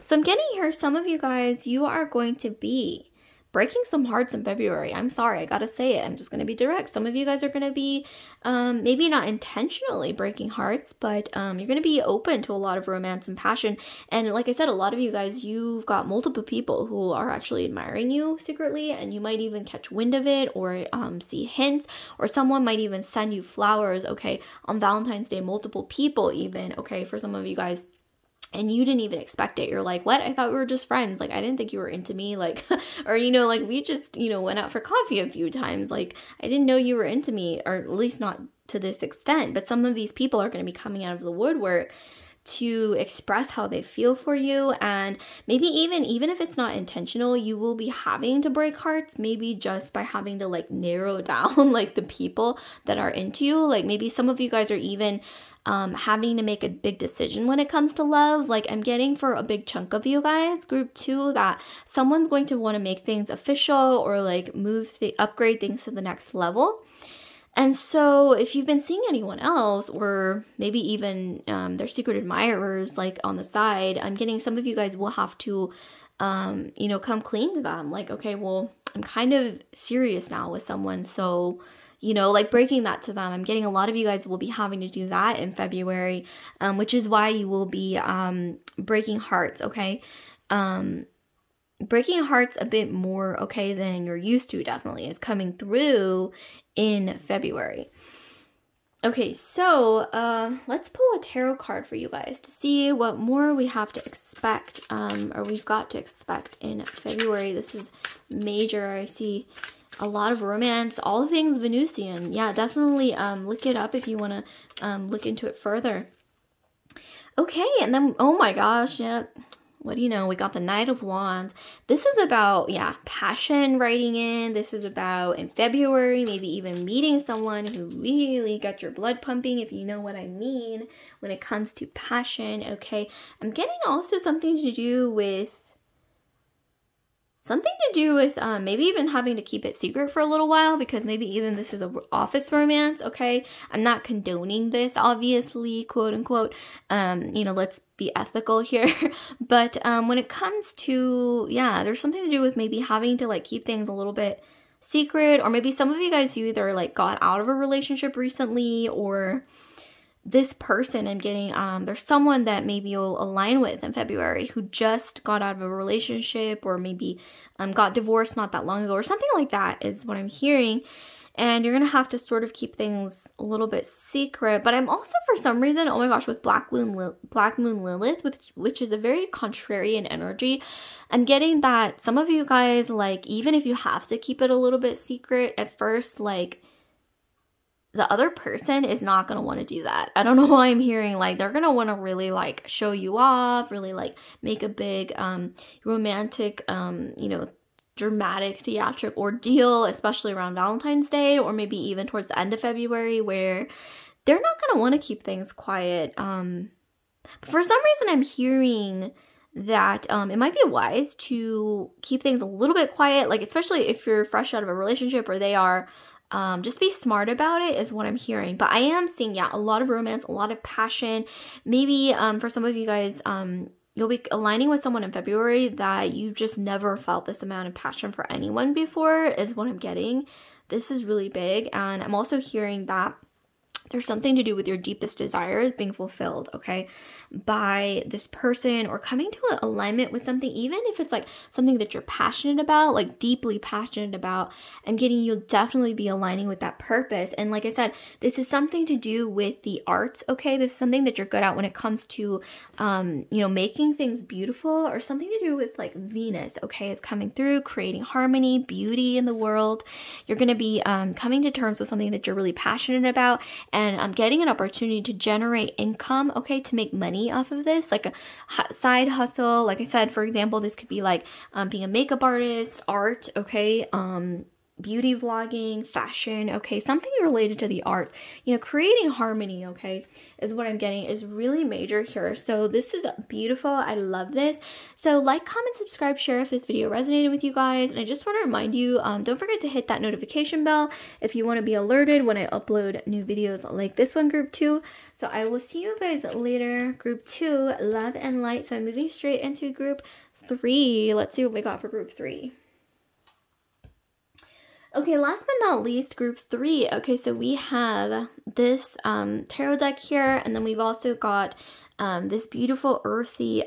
So I'm getting here, some of you guys, you are going to be breaking some hearts in February. I'm sorry, I gotta say it. I'm just gonna be direct. Some of you guys are gonna be maybe not intentionally breaking hearts, but you're gonna be open to a lot of romance and passion. And like I said, a lot of you guys, you've got multiple people who are actually admiring you secretly, and you might even catch wind of it or see hints, or someone might even send you flowers, okay, on Valentine's Day, multiple people even, okay, for some of you guys. And you didn't even expect it. You're like, what? I thought we were just friends. Like, I didn't think you were into me. Like, or, you know, like we just, you know, went out for coffee a few times. Like, I didn't know you were into me, or at least not to this extent. But some of these people are going to be coming out of the woodwork to express how they feel for you. And maybe even if it's not intentional, you will be having to break hearts, maybe just by having to like narrow down like the people that are into you. Like maybe some of you guys are even having to make a big decision when it comes to love. Like I'm getting for a big chunk of you guys, group two, that someone's going to want to make things official, or like upgrade things to the next level. And so if you've been seeing anyone else, or maybe even their secret admirers like on the side, I'm getting some of you guys will have to, you know, come clean to them. Like, okay, well, I'm kind of serious now with someone. So, you know, like breaking that to them. I'm getting a lot of you guys will be having to do that in February, which is why you will be breaking hearts, okay? Breaking hearts a bit more, okay, than you're used to, definitely is coming through in February. Okay, so let's pull a tarot card for you guys to see what more we have to expect, or we've got to expect in February. This is major. I see a lot of romance, all things Venusian. Yeah, definitely look it up if you want to look into it further. Okay, and then, oh my gosh, yep. What do you know? We got the Knight of Wands. This is about, yeah, passion writing in. This is about, in February, maybe even meeting someone who really got your blood pumping, if you know what I mean, when it comes to passion, okay? I'm getting also something to do with, maybe even having to keep it secret for a little while, because maybe even this is an office romance, okay? I'm not condoning this, obviously, quote unquote. You know, let's be ethical here. But when it comes to, yeah, there's something to do with maybe having to like keep things a little bit secret, or maybe some of you guys, you either like got out of a relationship recently, or this person I'm getting, there's someone that maybe you'll align with in February who just got out of a relationship, or maybe got divorced not that long ago, or something like that is what I'm hearing. And you're going to have to sort of keep things a little bit secret. But I'm also, for some reason, oh my gosh, with Black Moon Lilith, which is a very contrarian energy, I'm getting that some of you guys, like, even if you have to keep it a little bit secret at first, like, the other person is not going to want to do that. I don't know why I'm hearing, like, they're going to want to really, like, show you off, really, like, make a big romantic, you know, dramatic theatric ordeal, especially around Valentine's Day, or maybe even towards the end of February, where they're not going to want to keep things quiet. For some reason, I'm hearing that it might be wise to keep things a little bit quiet, like, especially if you're fresh out of a relationship, or they are. Just be smart about it is what I'm hearing. But I am seeing, yeah, a lot of romance, a lot of passion. Maybe for some of you guys, you'll be aligning with someone in February that you just never felt this amount of passion for anyone before is what I'm getting. This is really big. And I'm also hearing that there's something to do with your deepest desires being fulfilled, okay, by this person, or coming to an alignment with something, even if it's like something that you're passionate about, like deeply passionate about. I'm getting you'll definitely be aligning with that purpose. And like I said, this is something to do with the arts, okay? This is something that you're good at when it comes to, you know, making things beautiful, or something to do with like Venus, okay, is coming through, creating harmony, beauty in the world. You're going to be coming to terms with something that you're really passionate about. And I'm getting an opportunity to generate income, okay, to make money off of this, like a side hustle. Like I said, for example, this could be like being a makeup artist, art, okay, beauty vlogging, fashion, okay, something related to the art. You know, creating harmony, okay, is what I'm getting is really major here. So this is beautiful. I love this. So like, comment, subscribe, share if this video resonated with you guys. And I just want to remind you, don't forget to hit that notification bell if you want to be alerted when I upload new videos like this one, group two. So I will see you guys later, group two, love and light. So I'm moving straight into group three. Let's see what we got for group three. Okay, last but not least, group three. Okay, so we have this tarot deck here, and then we've also got this beautiful earthy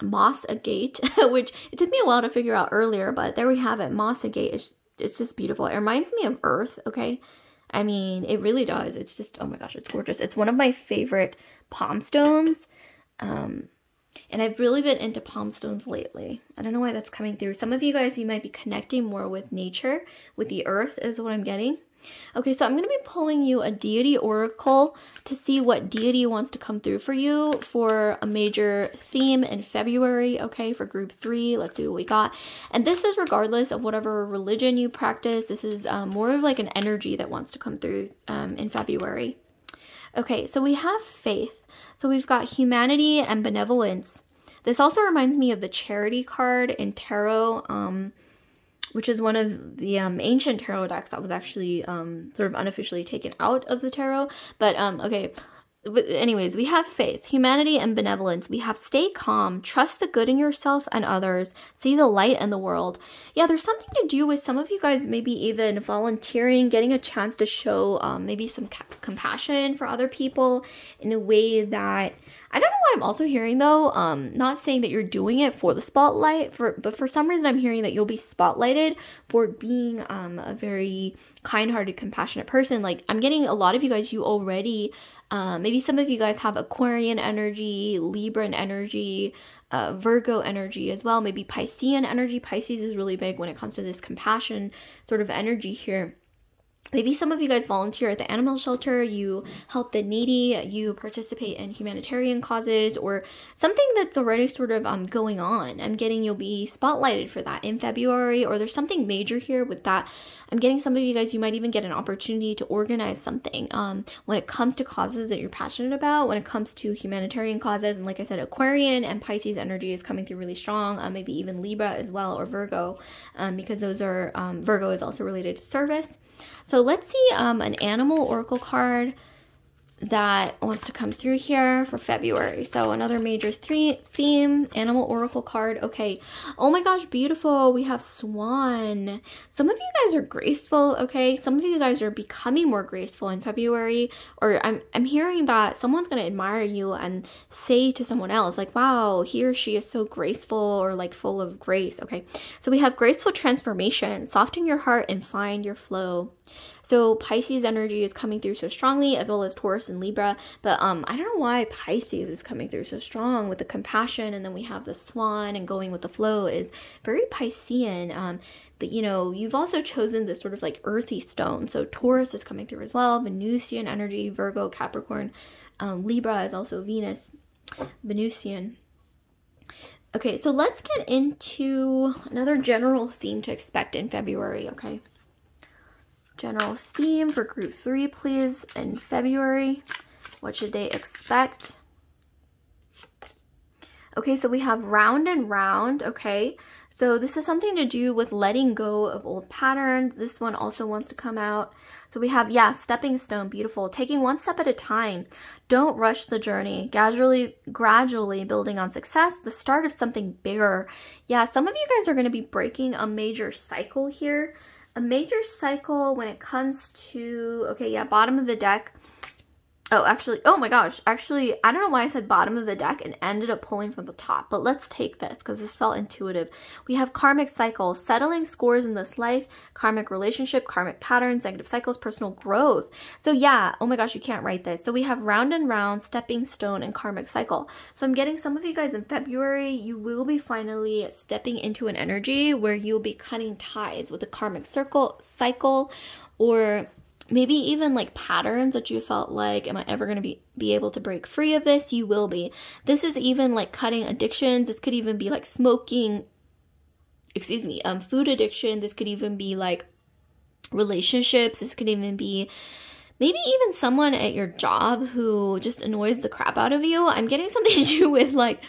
moss agate, which it took me a while to figure out earlier, but there we have it, moss agate. It's just beautiful. It reminds me of earth, okay? I mean, it really does. It's just, oh my gosh, it's gorgeous. It's one of my favorite palm stones. And I've really been into palm stones lately. I don't know why that's coming through. Some of you guys, you might be connecting more with nature, with the earth is what I'm getting. Okay, so I'm going to be pulling you a deity oracle to see what deity wants to come through for you for a major theme in February, okay, for group three. Let's see what we got. And this is regardless of whatever religion you practice. This is more of like an energy that wants to come through in February. Okay, so we have faith. So we've got humanity and benevolence. This also reminds me of the charity card in tarot, which is one of the ancient tarot decks that was actually sort of unofficially taken out of the tarot. But okay, but anyways, we have faith, humanity, and benevolence. We have stay calm, trust the good in yourself and others, see the light in the world. Yeah, there's something to do with some of you guys maybe even volunteering, getting a chance to show maybe some compassion for other people in a way that, I don't know why I'm also hearing though, not saying that you're doing it for the spotlight, but for some reason I'm hearing that you'll be spotlighted for being a very kind-hearted, compassionate person. Like, I'm getting a lot of you guys, you already, maybe some of you guys have Aquarian energy, Libran energy, Virgo energy as well, maybe Piscean energy. Pisces is really big when it comes to this compassion sort of energy here. Maybe some of you guys volunteer at the animal shelter, you help the needy, you participate in humanitarian causes, or something that's already sort of going on. I'm getting you'll be spotlighted for that in February, or there's something major here with that. I'm getting some of you guys, you might even get an opportunity to organize something when it comes to causes that you're passionate about, when it comes to humanitarian causes. And like I said, Aquarian and Pisces energy is coming through really strong, maybe even Libra as well, or Virgo, because those are, Virgo is also related to service. So let's see an animal oracle card that wants to come through here for February. So another major theme, animal oracle card. Okay. Oh my gosh, beautiful. We have swan. Some of you guys are graceful, okay? Some of you guys are becoming more graceful in February, or I'm hearing that someone's going to admire you and say to someone else, like, wow, he or she is so graceful, or like full of grace, okay? So we have graceful transformation, soften your heart and find your flow. So Pisces energy is coming through so strongly, as well as Taurus and Libra, but I don't know why Pisces is coming through so strong with the compassion, and then we have the swan, and going with the flow is very Piscean, but you know, you've also chosen this sort of like earthy stone, so Taurus is coming through as well, Venusian energy, Virgo, Capricorn, Libra is also Venus, Venusian. Okay, so let's get into another general theme to expect in February, okay? General theme for group three, please, in February. What should they expect? Okay, so we have round and round, okay? So this is something to do with letting go of old patterns. This one also wants to come out. So we have, yeah, stepping stone, beautiful. Taking one step at a time. Don't rush the journey. Gradually building on success, the start of something bigger. Yeah, some of you guys are going to be breaking a major cycle here. A major cycle when it comes to, okay, yeah, bottom of the deck. Oh, actually, oh my gosh. Actually, I don't know why I said bottom of the deck and ended up pulling from the top, but let's take this because this felt intuitive. We have karmic cycle, settling scores in this life, karmic relationship, karmic patterns, negative cycles, personal growth. So yeah, oh my gosh, you can't write this. So we have round and round, stepping stone, and karmic cycle. So I'm getting some of you guys in February, you will be finally stepping into an energy where you'll be cutting ties with the karmic cycle, or maybe even like patterns that you felt like, am I ever going to be able to break free of this? You will be. This is even like cutting addictions. This could even be like smoking, excuse me, food addiction. This could even be like relationships. This could even be maybe even someone at your job who just annoys the crap out of you. I'm getting something to do with like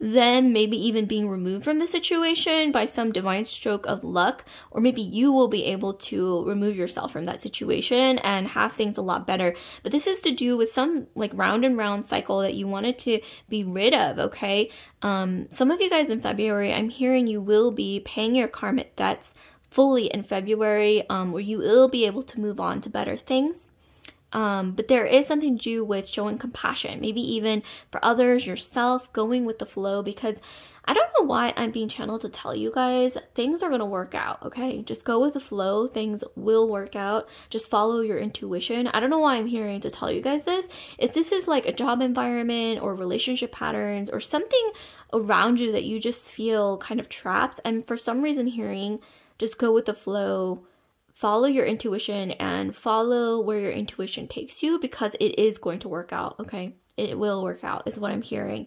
them maybe even being removed from the situation by some divine stroke of luck, or maybe you will be able to remove yourself from that situation and have things a lot better. But this is to do with some like round and round cycle that you wanted to be rid of, okay? Some of you guys in February, I'm hearing you will be paying your karmic debts, fully in February, where you will be able to move on to better things. But there is something to do with showing compassion, maybe even for others, yourself, going with the flow, because I don't know why I'm being channeled to tell you guys things are going to work out. Okay, just go with the flow. Things will work out. Just follow your intuition. I don't know why I'm hearing to tell you guys this. If this is like a job environment or relationship patterns or something around you that you just feel kind of trapped, I'm for some reason hearing just go with the flow. Follow your intuition and follow where your intuition takes you, because it is going to work out, okay? It will work out is what I'm hearing.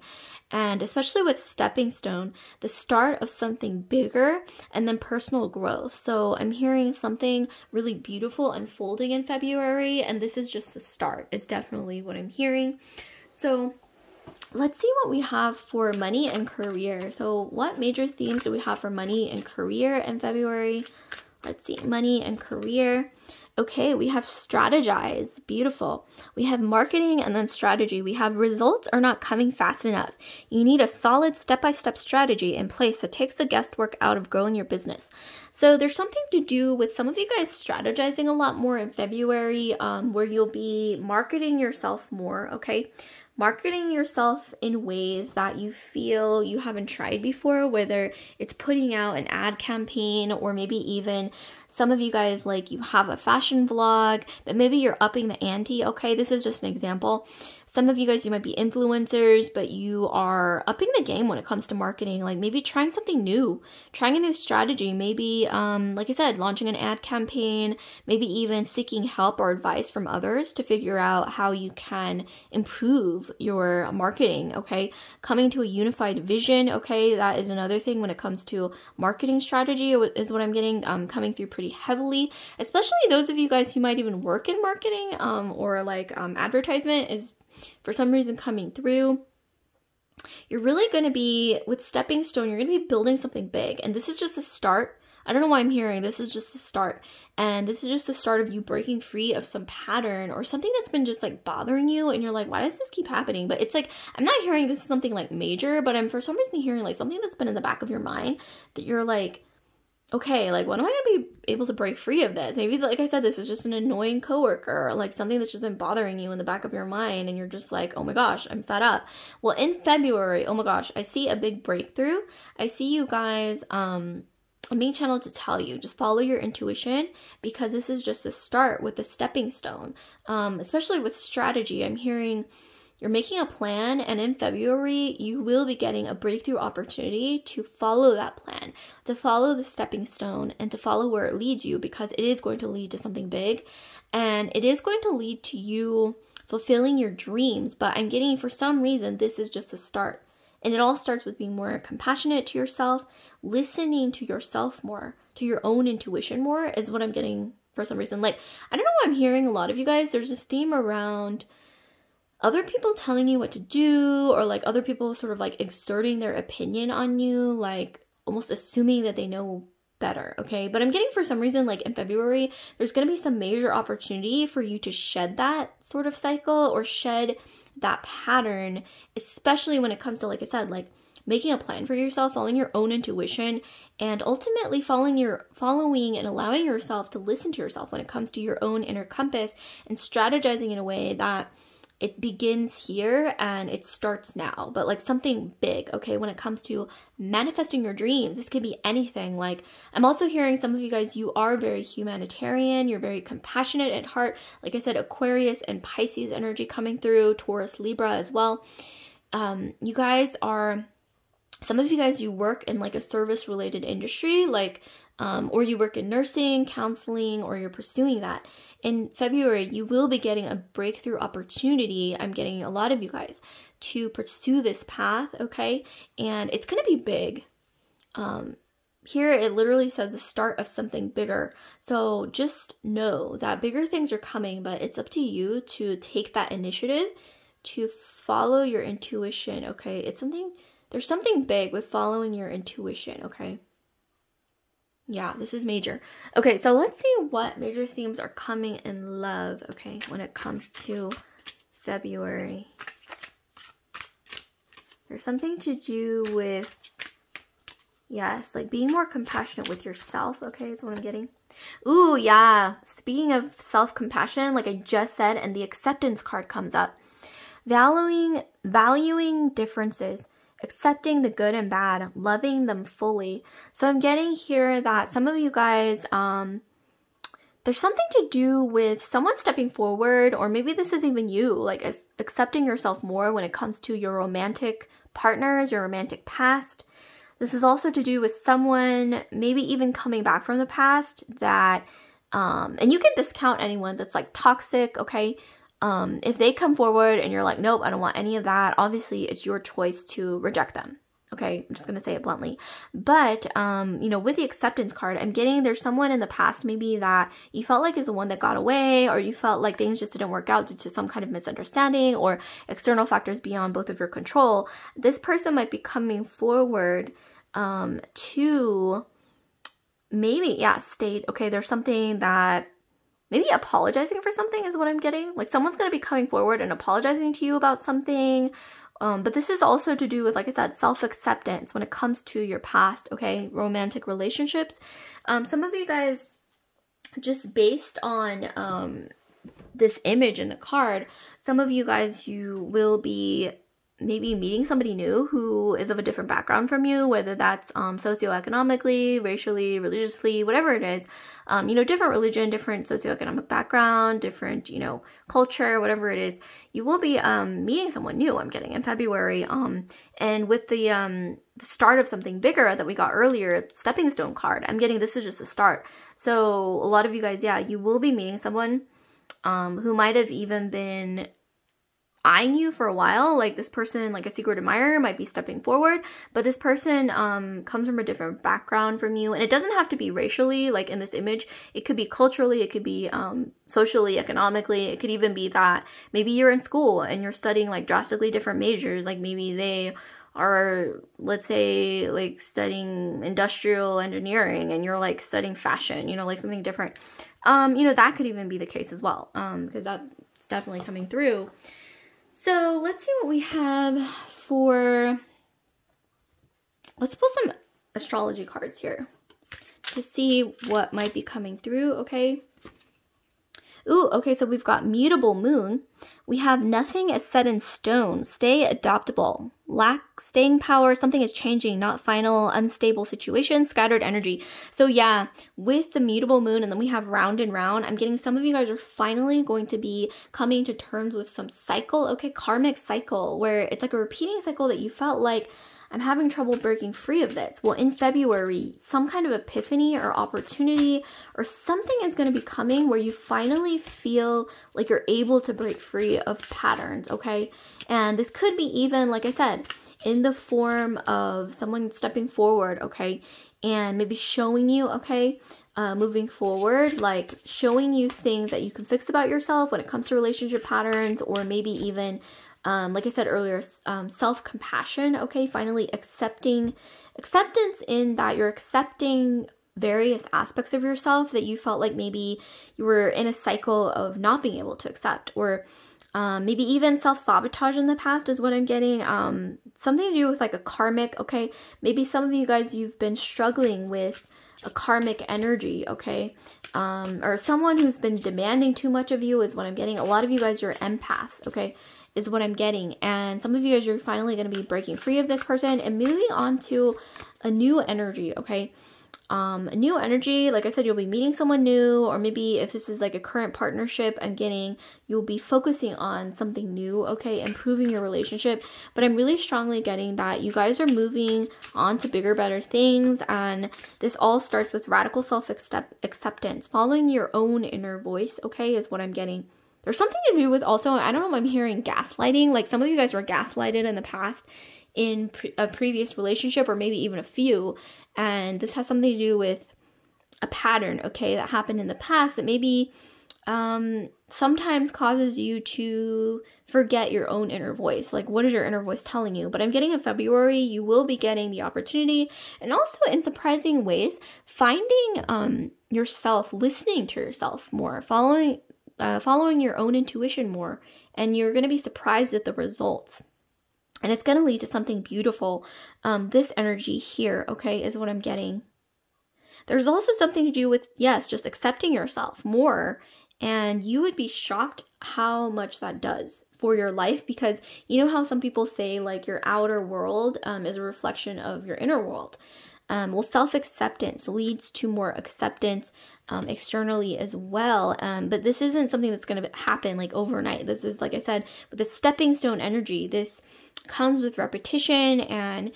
And especially with stepping stone, the start of something bigger and then personal growth. So I'm hearing something really beautiful unfolding in February, and this is just the start is definitely what I'm hearing. So let's see what we have for money and career. So what major themes do we have for money and career in February? Let's see, money and career. Okay, we have strategize, beautiful. We have marketing and then strategy. We have results are not coming fast enough. You need a solid step-by-step strategy in place that takes the guesswork out of growing your business. So there's something to do with some of you guys strategizing a lot more in February, where you'll be marketing yourself more, okay? Marketing yourself in ways that you feel you haven't tried before, whether it's putting out an ad campaign, or maybe even some of you guys, like, you have a fashion vlog, but maybe you're upping the ante, okay? This is just an example. Some of you guys, you might be influencers, but you are upping the game when it comes to marketing, like maybe trying something new, trying a new strategy, maybe, like I said, launching an ad campaign, maybe even seeking help or advice from others to figure out how you can improve your marketing, okay? Coming to a unified vision, okay? That is another thing when it comes to marketing strategy is what I'm getting coming through pretty heavily, especially those of you guys who might even work in marketing or like advertisement is for some reason coming through. You're really going to be, with stepping stone, you're going to be building something big, and this is just the start. I don't know why I'm hearing this is just the start, and this is just the start of you breaking free of some pattern or something that's been just like bothering you, and you're like, why does this keep happening? But it's like, I'm not hearing this is something like major, but I'm for some reason hearing like something that's been in the back of your mind that you're like, okay, like, when am I going to be able to break free of this? Maybe, like I said, this is just an annoying coworker, or like something that's just been bothering you in the back of your mind, and you're just like, oh my gosh, I'm fed up. Well, in February, oh my gosh, I see a big breakthrough. I see you guys, I'm being channeled to tell you, just follow your intuition, because this is just a start with a stepping stone, especially with strategy. I'm hearing you're making a plan, and in February, you will be getting a breakthrough opportunity to follow that plan, to follow the stepping stone, and to follow where it leads you, because it is going to lead to something big, and it is going to lead to you fulfilling your dreams. But I'm getting, for some reason, this is just a start, and it all starts with being more compassionate to yourself, listening to yourself more, to your own intuition more, is what I'm getting for some reason. Like, I don't know why I'm hearing a lot of you guys, there's this theme around other people telling you what to do, or like other people sort of like exerting their opinion on you, like almost assuming that they know better, okay? But I'm getting, for some reason, like in February, there's going to be some major opportunity for you to shed that sort of cycle or shed that pattern, especially when it comes to, like I said, like making a plan for yourself, following your own intuition, and ultimately following and allowing yourself to listen to yourself when it comes to your own inner compass, and strategizing in a way that it begins here and it starts now, but like something big, okay? When it comes to manifesting your dreams, this could be anything. Like, I'm also hearing some of you guys, you are very humanitarian, you're very compassionate at heart. Like I said, Aquarius and Pisces energy coming through, Taurus, Libra as well. You guys are, some of you guys, you work in like a service related industry, like or you work in nursing, counseling, or you're pursuing that. In February, you will be getting a breakthrough opportunity. I'm getting a lot of you guys to pursue this path, okay? And it's going to be big. Here, it literally says the start of something bigger. So just know that bigger things are coming, but it's up to you to take that initiative to follow your intuition, okay? It's something, there's something big with following your intuition, okay? Yeah, this is major. Okay, so let's see what major themes are coming in love, okay, when it comes to February. There's something to do with Yes, like being more compassionate with yourself, okay, is what I'm getting. Ooh, yeah. Speaking of self-compassion, like I just said, and the acceptance card comes up. Valuing differences, accepting the good and bad, loving them fully. So I'm getting here that some of you guys, there's something to do with someone stepping forward, or maybe this is even you, like accepting yourself more when it comes to your romantic partners, your romantic past. This is also to do with someone maybe even coming back from the past that, and you can discount anyone that's like toxic, okay? If they come forward and you're like, nope, I don't want any of that, obviously it's your choice to reject them, okay? I'm just going to say it bluntly. But, you know, with the acceptance card, I'm getting there's someone in the past maybe that you felt like is the one that got away, or you felt like things just didn't work out due to some kind of misunderstanding or external factors beyond both of your control. This person might be coming forward to maybe, yeah, state, okay, there's something that, maybe apologizing for something is what I'm getting. Like someone's going to be coming forward and apologizing to you about something. But this is also to do with, like I said, self-acceptance when it comes to your past, okay, romantic relationships. Some of you guys, just based on this image in the card, some of you guys, you will be maybe meeting somebody new who is of a different background from you, whether that's socioeconomically, racially, religiously, whatever it is, you know, different religion, different socioeconomic background, different, you know, culture, whatever it is, you will be meeting someone new, I'm getting, in February. And with the start of something bigger that we got earlier, stepping stone card, I'm getting this is just a start. So a lot of you guys, yeah, you will be meeting someone who might have even been eyeing you for a while, like this person, like a secret admirer, might be stepping forward, but this person comes from a different background from you, and it doesn't have to be racially, like in this image, it could be culturally, it could be socially, economically, it could even be that maybe you're in school and you're studying like drastically different majors, like maybe they are, let's say, like studying industrial engineering and you're like studying fashion, you know, like something different. You know, that could even be the case as well, because that's definitely coming through. So let's see what we have for, let's pull some astrology cards here to see what might be coming through, okay? Ooh, okay, so we've got mutable moon. We have nothing is set in stone, stay adaptable, lack staying power, something is changing, not final, unstable situation, scattered energy. So yeah, with the mutable moon, and then we have round and round, I'm getting some of you guys are finally going to be coming to terms with some cycle, okay, karmic cycle, where it's like a repeating cycle that you felt like, I'm having trouble breaking free of this. Well, in February, some kind of epiphany or opportunity or something is going to be coming where you finally feel like you're able to break free of patterns, okay? And this could be even, like I said, in the form of someone stepping forward, okay? And maybe showing you, okay, moving forward, like showing you things that you can fix about yourself when it comes to relationship patterns, or maybe even, like I said earlier, self-compassion, okay, finally acceptance in that you're accepting various aspects of yourself that you felt like maybe you were in a cycle of not being able to accept, or maybe even self-sabotage in the past is what I'm getting. Something to do with like a karmic, okay, maybe some of you guys, you've been struggling with a karmic energy, okay, or someone who's been demanding too much of you is what I'm getting. A lot of you guys, you're empaths, okay, is what I'm getting, and some of you guys, you're finally going to be breaking free of this person and moving on to a new energy, okay? A new energy, like I said, you'll be meeting someone new, or maybe if this is like a current partnership, I'm getting you'll be focusing on something new, okay, improving your relationship. But I'm really strongly getting that you guys are moving on to bigger, better things, and this all starts with radical self-acceptance, following your own inner voice, okay, is what I'm getting. There's something to do with also, I don't know, I'm hearing gaslighting. Like some of you guys were gaslighted in the past in a previous relationship, or maybe even a few. And this has something to do with a pattern, okay, that happened in the past that maybe sometimes causes you to forget your own inner voice. Like what is your inner voice telling you? But I'm getting in February, you will be getting the opportunity, and also in surprising ways, finding yourself, listening to yourself more, following your own intuition more, and you're going to be surprised at the results. and it's going to lead to something beautiful. This energy here, okay, is what I'm getting. There's also something to do with, yes, just accepting yourself more, and you would be shocked how much that does for your life, because you know how some people say like your outer world is a reflection of your inner world. Well, self-acceptance leads to more acceptance externally as well. But this isn't something that's going to happen like overnight. This is, like I said, with the stepping stone energy, this comes with repetition and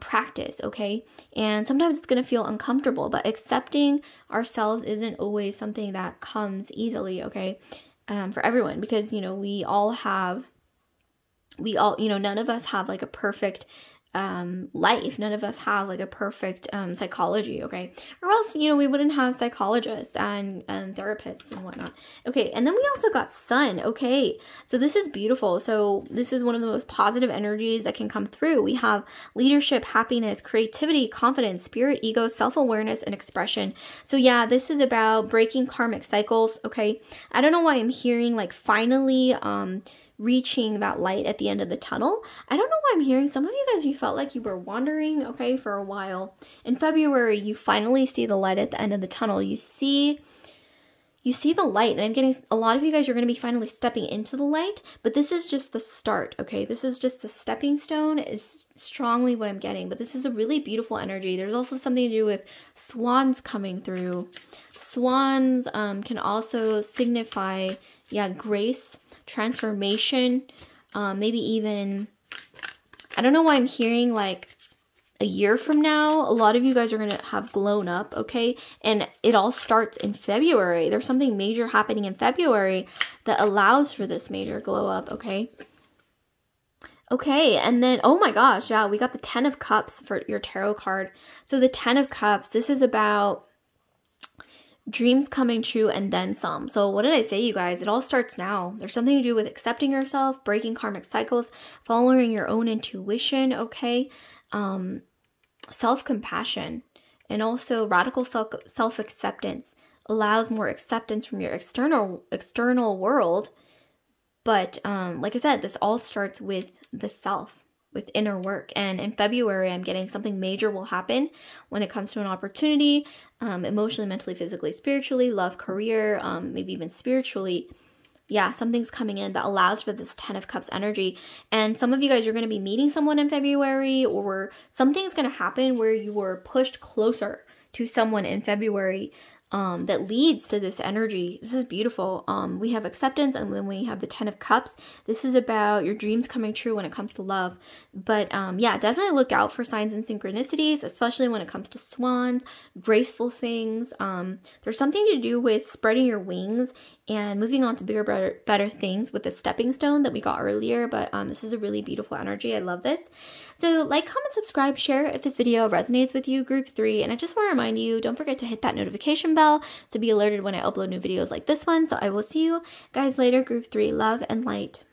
practice, okay? And sometimes it's going to feel uncomfortable, but accepting ourselves isn't always something that comes easily, okay? For everyone, because, you know, none of us have like a perfect life. None of us have like a perfect psychology, okay? Or else, you know, we wouldn't have psychologists and therapists and whatnot, okay? And then we also got sun, okay? So this is beautiful. So this is one of the most positive energies that can come through. We have leadership, happiness, creativity, confidence, spirit, ego, self-awareness, and expression. So yeah, this is about breaking karmic cycles, okay? I don't know why I'm hearing like finally reaching that light at the end of the tunnel. I don't know why I'm hearing some of you guys, you felt like you were wandering, okay, for a while. In February, you finally see the light at the end of the tunnel. You see the light, and I'm getting a lot of you guys, you're going to be finally stepping into the light, but this is just the start, okay? This is just the stepping stone is strongly what I'm getting, but this is a really beautiful energy. There's also something to do with swans coming through. Swans can also signify, yeah, grace, transformation, maybe even, I don't know why I'm hearing like a year from now, a lot of you guys are going to have blown up, okay? And it all starts in February. There's something major happening in February that allows for this major glow up, okay? Okay, and then, oh my gosh, yeah, we got the 10 of Cups for your tarot card. So the 10 of Cups, this is about dreams coming true and then some. So what did I say, you guys? It all starts now. There's something to do with accepting yourself, breaking karmic cycles, following your own intuition, okay? Self-compassion, and also radical self-acceptance allows more acceptance from your external world. But like I said, this all starts with the self, with inner work. And in February, I'm getting something major will happen when it comes to an opportunity, emotionally, mentally, physically, spiritually, love, career, maybe even spiritually. Yeah, something's coming in that allows for this 10 of Cups energy. And some of you guys, you're going to be meeting someone in February, or something's going to happen where you were pushed closer to someone in February that leads to this energy. This is beautiful. We have acceptance, and then we have the 10 of Cups. This is about your dreams coming true when it comes to love. But yeah, definitely look out for signs and synchronicities, especially when it comes to swans, graceful things. There's something to do with spreading your wings and moving on to bigger, better things with the stepping stone that we got earlier. But this is a really beautiful energy. I love this. So like, comment, subscribe, share if this video resonates with you, group 3. And I just want to remind you, don't forget to hit that notification bell to be alerted when I upload new videos like this one. So I will see you guys later, group 3. Love and light.